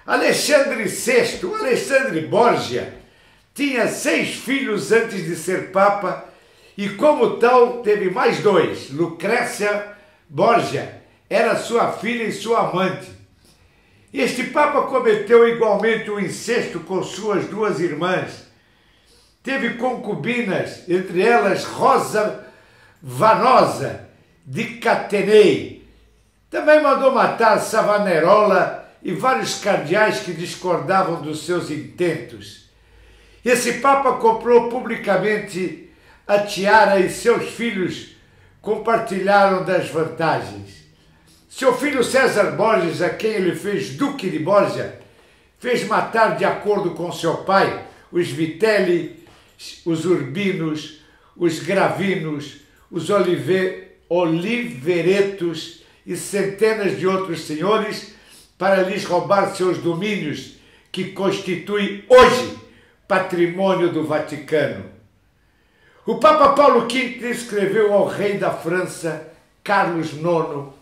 Alexandre sexto, Alexandre Borgia, tinha seis filhos antes de ser Papa, e como tal teve mais dois. Lucrécia Borgia era sua filha e sua amante. Este Papa cometeu igualmente um incesto com suas duas irmãs. Teve concubinas, entre elas Rosa Vanosa de Catenei, Também mandou matar Savonarola e vários cardeais que discordavam dos seus intentos. Esse Papa comprou publicamente a tiara e seus filhos compartilharam das vantagens. Seu filho César Borges, a quem ele fez Duque de Borja, fez matar de acordo com seu pai os Vitelli, os Urbinos, os Gravinos, os Olive, Oliveretos e centenas de outros senhores para lhes roubar seus domínios, que constituem hoje patrimônio do Vaticano. O Papa Paulo quinto escreveu ao rei da França, Carlos nono,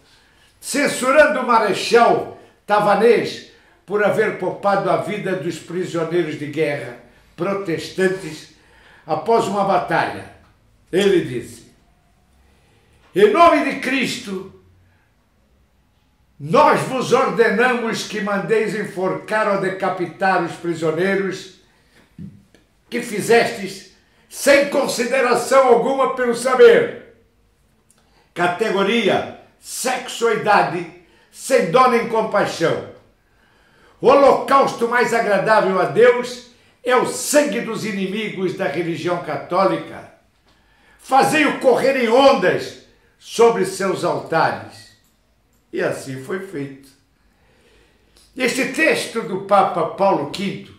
censurando o Marechal Tavanês por haver poupado a vida dos prisioneiros de guerra protestantes após uma batalha. Ele disse: em nome de Cristo, nós vos ordenamos que mandeis enforcar ou decapitar os prisioneiros que fizestes sem consideração alguma pelo saber, categoria, sexo ou idade, sem dó nem compaixão. O holocausto mais agradável a Deus é o sangue dos inimigos da religião católica. Fazei-o correr em ondas sobre seus altares. E assim foi feito. Este texto do Papa Paulo quinto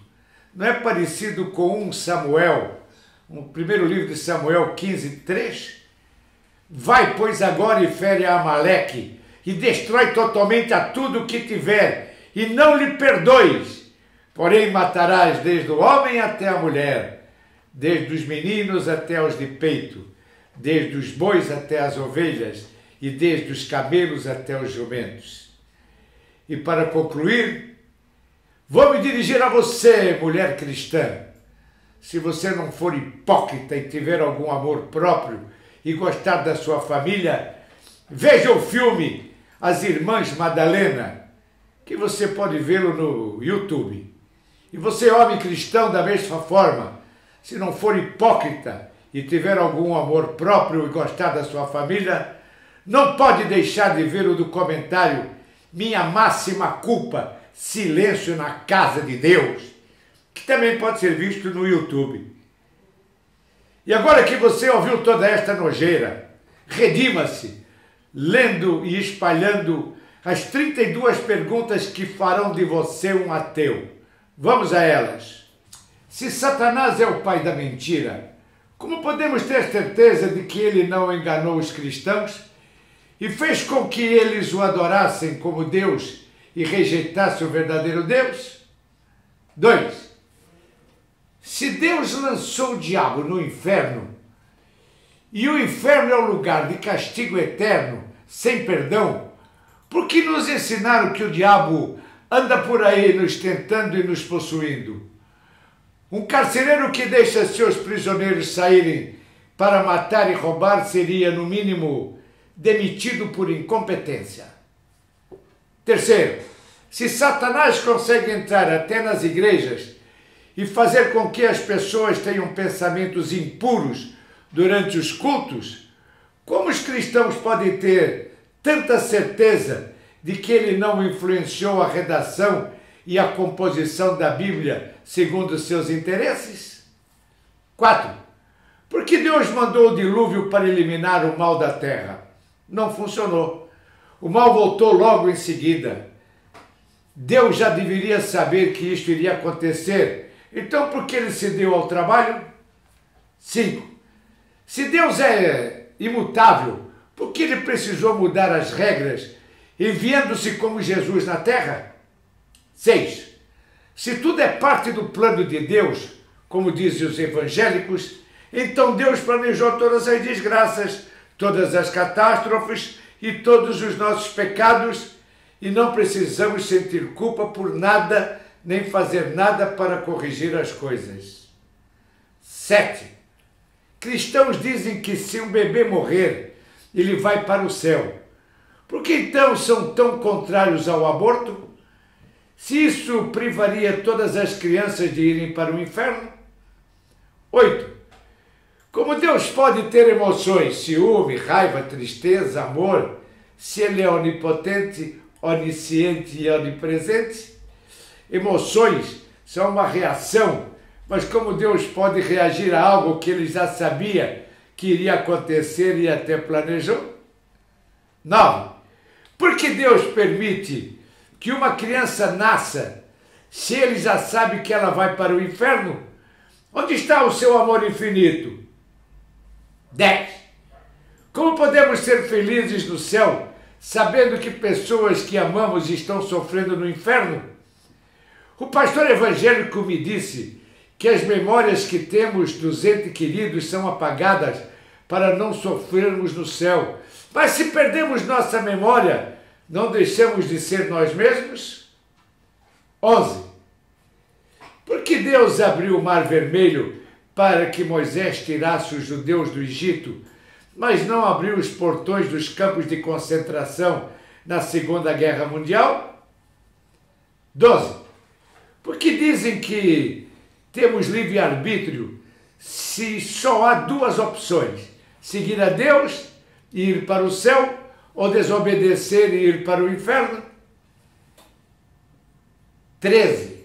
não é parecido com primeiro Samuel, o primeiro livro de Samuel quinze, três? Vai, pois, agora e fere a Amaleque, e destrói totalmente a tudo o que tiver, e não lhe perdoes, porém matarás desde o homem até a mulher, desde os meninos até os de peito, desde os bois até as ovelhas, e desde os camelos até os jumentos. E para concluir, vou me dirigir a você, mulher cristã. Se você não for hipócrita e tiver algum amor próprio e gostar da sua família, veja o filme As Irmãs Madalena, que você pode vê-lo no YouTube. E você, homem cristão, da mesma forma, se não for hipócrita e tiver algum amor próprio e gostar da sua família, não pode deixar de ver o do comentário Minha Máxima Culpa, Silêncio na Casa de Deus, que também pode ser visto no YouTube. E agora que você ouviu toda esta nojeira, redima-se, lendo e espalhando as trinta e duas perguntas que farão de você um ateu. Vamos a elas. Se Satanás é o pai da mentira, como podemos ter certeza de que ele não enganou os cristãos e fez com que eles o adorassem como Deus e rejeitassem o verdadeiro Deus? dois. Se Deus lançou o diabo no inferno, e o inferno é o lugar de castigo eterno, sem perdão, por que nos ensinaram que o diabo anda por aí nos tentando e nos possuindo? Um carcereiro que deixa seus prisioneiros saírem para matar e roubar seria, no mínimo, demitido por incompetência. Terceiro, se Satanás consegue entrar até nas igrejas e fazer com que as pessoas tenham pensamentos impuros durante os cultos, como os cristãos podem ter tanta certeza de que ele não influenciou a redação e a composição da Bíblia segundo seus interesses? quatro. Por que Deus mandou o dilúvio para eliminar o mal da terra? Não funcionou. O mal voltou logo em seguida. Deus já deveria saber que isto iria acontecer, então por que ele se deu ao trabalho? cinco. Se Deus é imutável, por que ele precisou mudar as regras, enviando-se como Jesus na terra? seis. Se tudo é parte do plano de Deus, como dizem os evangélicos, então Deus planejou todas as desgraças, todas as catástrofes e todos os nossos pecados, e não precisamos sentir culpa por nada, nem fazer nada para corrigir as coisas. sete. Cristãos dizem que se um bebê morrer, ele vai para o céu. Por que então são tão contrários ao aborto? Se isso privaria todas as crianças de irem para o inferno? oito. Como Deus pode ter emoções, ciúme, raiva, tristeza, amor, se ele é onipotente, onisciente e onipresente? Emoções são uma reação, mas como Deus pode reagir a algo que ele já sabia que iria acontecer e até planejou? Não. Por que Deus permite que uma criança nasça se ele já sabe que ela vai para o inferno? Onde está o seu amor infinito? dez. Como podemos ser felizes no céu, sabendo que pessoas que amamos estão sofrendo no inferno? O pastor evangélico me disse que as memórias que temos dos entes queridos são apagadas para não sofrermos no céu. Mas se perdemos nossa memória, não deixamos de ser nós mesmos? onze. Por que Deus abriu o Mar Vermelho para que Moisés tirasse os judeus do Egito, mas não abriu os portões dos campos de concentração na Segunda Guerra Mundial? doze. Por que dizem que temos livre-arbítrio se só há duas opções? Seguir a Deus e ir para o céu, ou desobedecer e ir para o inferno? treze.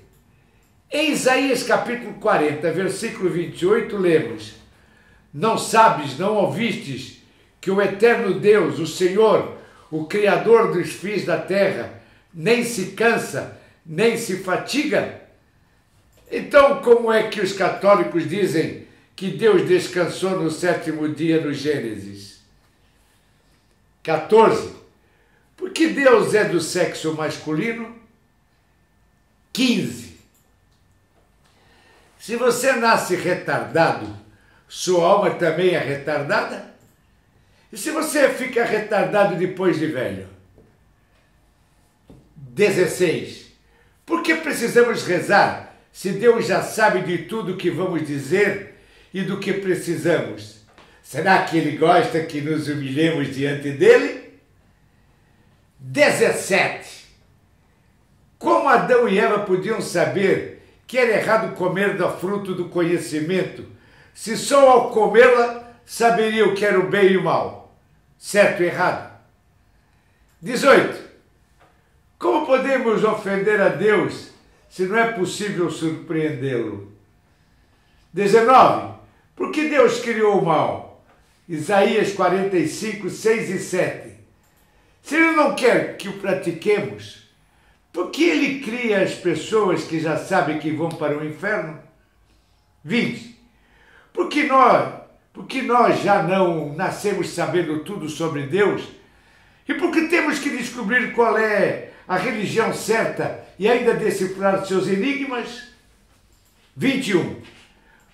Em Isaías capítulo quarenta, versículo vinte e oito, lemos: não sabes, não ouvistes, que o eterno Deus, o Senhor, o Criador dos fins da terra, nem se cansa, nem se fatiga? Então, como é que os católicos dizem que Deus descansou no sétimo dia no Gênesis? quatorze. Por que Deus é do sexo masculino? quinze. Se você nasce retardado, sua alma também é retardada? E se você fica retardado depois de velho? dezesseis. Por que precisamos rezar se Deus já sabe de tudo o que vamos dizer e do que precisamos? Será que ele gosta que nos humilhemos diante dele? dezessete. Como Adão e Eva podiam saber que era errado comer do fruto do conhecimento, se só ao comê-la saberiam o que era o bem e o mal, certo e errado? dezoito. Como podemos ofender a Deus se não é possível surpreendê-lo? dezenove. Por que Deus criou o mal? Isaías quarenta e cinco, seis e sete. Se ele não quer que o pratiquemos, por que ele cria as pessoas que já sabem que vão para o inferno? vinte. Por que nós, por que nós já não nascemos sabendo tudo sobre Deus? E por que temos que descobrir qual é a religião certa e ainda decifrar seus enigmas? vinte e um.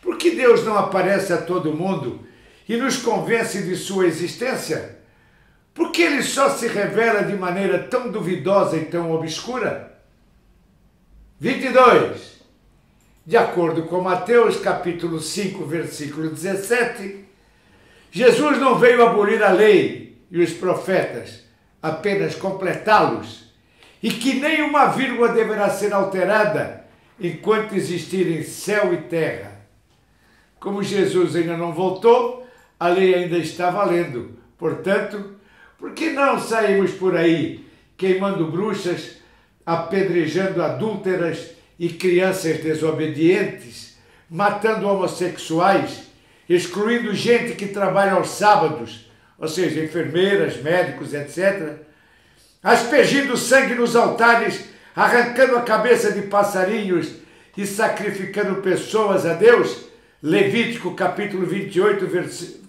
Por que Deus não aparece a todo mundo e nos convence de sua existência? Por que ele só se revela de maneira tão duvidosa e tão obscura? vinte e dois. De acordo com Mateus, capítulo cinco, versículo dezessete, Jesus não veio abolir a lei e os profetas, apenas completá-los, e que nem uma vírgula deverá ser alterada enquanto existirem céu e terra. Como Jesus ainda não voltou, a lei ainda está valendo. Portanto, por que não saímos por aí queimando bruxas, apedrejando adúlteras e crianças desobedientes, matando homossexuais, excluindo gente que trabalha aos sábados, ou seja, enfermeiras, médicos, etcétera, aspergindo sangue nos altares, arrancando a cabeça de passarinhos e sacrificando pessoas a Deus? Levítico capítulo vinte e oito, versículo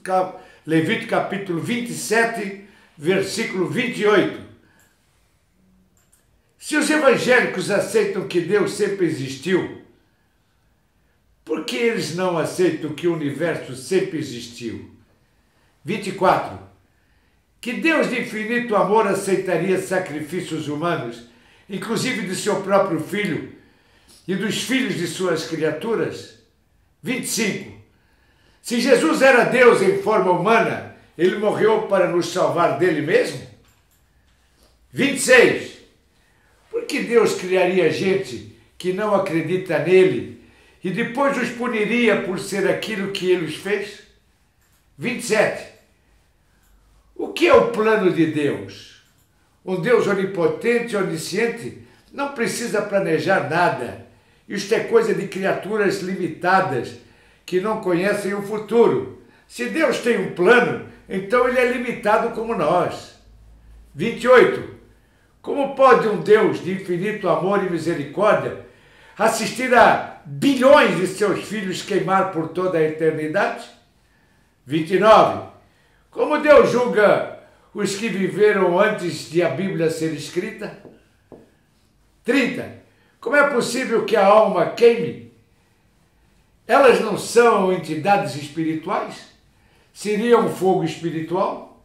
Levítico capítulo vinte e sete, versículo vinte e oito. Se os evangélicos aceitam que Deus sempre existiu, por que eles não aceitam que o universo sempre existiu? vinte e quatro. Que Deus de infinito amor aceitaria sacrifícios humanos, inclusive de seu próprio filho e dos filhos de suas criaturas? vinte e cinco. Se Jesus era Deus em forma humana, ele morreu para nos salvar dele mesmo? vinte e seis. Por que Deus criaria gente que não acredita nele e depois os puniria por ser aquilo que ele os fez? vinte e sete. O que é o plano de Deus? O Deus onipotente e onisciente não precisa planejar nada. Isto é coisa de criaturas limitadas que não conhecem o futuro. Se Deus tem um plano, então ele é limitado como nós. vinte e oito. Como pode um Deus de infinito amor e misericórdia assistir a bilhões de seus filhos queimar por toda a eternidade? vinte e nove. Como Deus julga os que viveram antes de a Bíblia ser escrita? trinta. Como é possível que a alma queime? Elas não são entidades espirituais? Seria um fogo espiritual?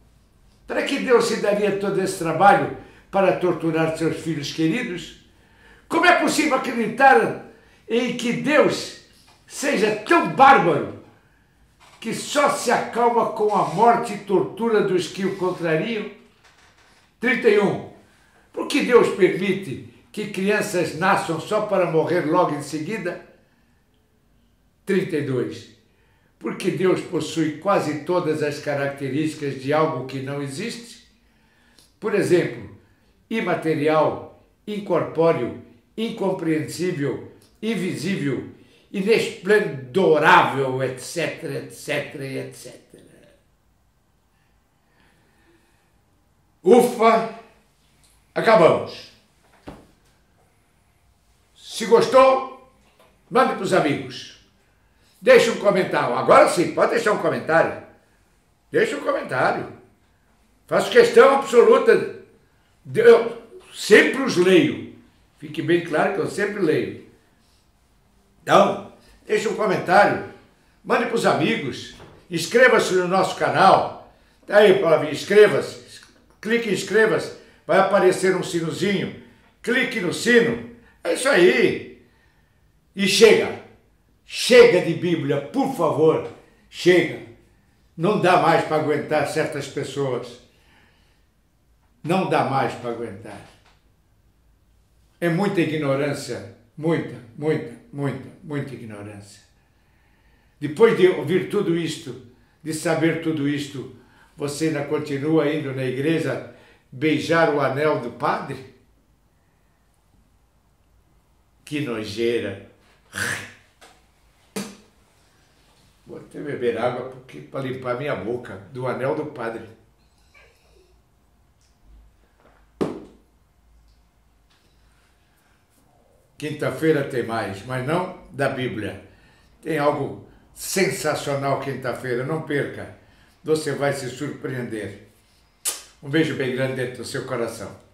Para que Deus se daria todo esse trabalho para torturar seus filhos queridos? Como é possível acreditar em que Deus seja tão bárbaro que só se acalma com a morte e tortura dos que o contrariam? trinta e um. Por que Deus permite que crianças nasçam só para morrer logo em seguida? trinta e dois. Por que Deus possui quase todas as características de algo que não existe? Por exemplo, imaterial, incorpóreo, incompreensível, invisível, inesplendorável, etc, etc, etcétera. Ufa! Acabamos! Se gostou, mande para os amigos. Deixe um comentário. Agora sim, pode deixar um comentário. Deixe um comentário. Faço questão absoluta. Eu sempre os leio. Fique bem claro que eu sempre leio. Então, deixe um comentário. Mande para os amigos. Inscreva-se no nosso canal. Está aí, palavra, inscreva-se. Clique em inscreva-se. Vai aparecer um sinozinho. Clique no sino. É isso aí. E chega. Chega de Bíblia, por favor. Chega. Não dá mais para aguentar certas pessoas. Não dá mais para aguentar. É muita ignorância, muita, muita, muita, muita ignorância. Depois de ouvir tudo isto, de saber tudo isto, você ainda continua indo na igreja beijar o anel do padre? Que nojeira! Vou até beber água para limpar minha boca do anel do padre. Quinta-feira tem mais, mas não da Bíblia. Tem algo sensacional quinta-feira, não perca. Você vai se surpreender. Um beijo bem grande dentro do seu coração.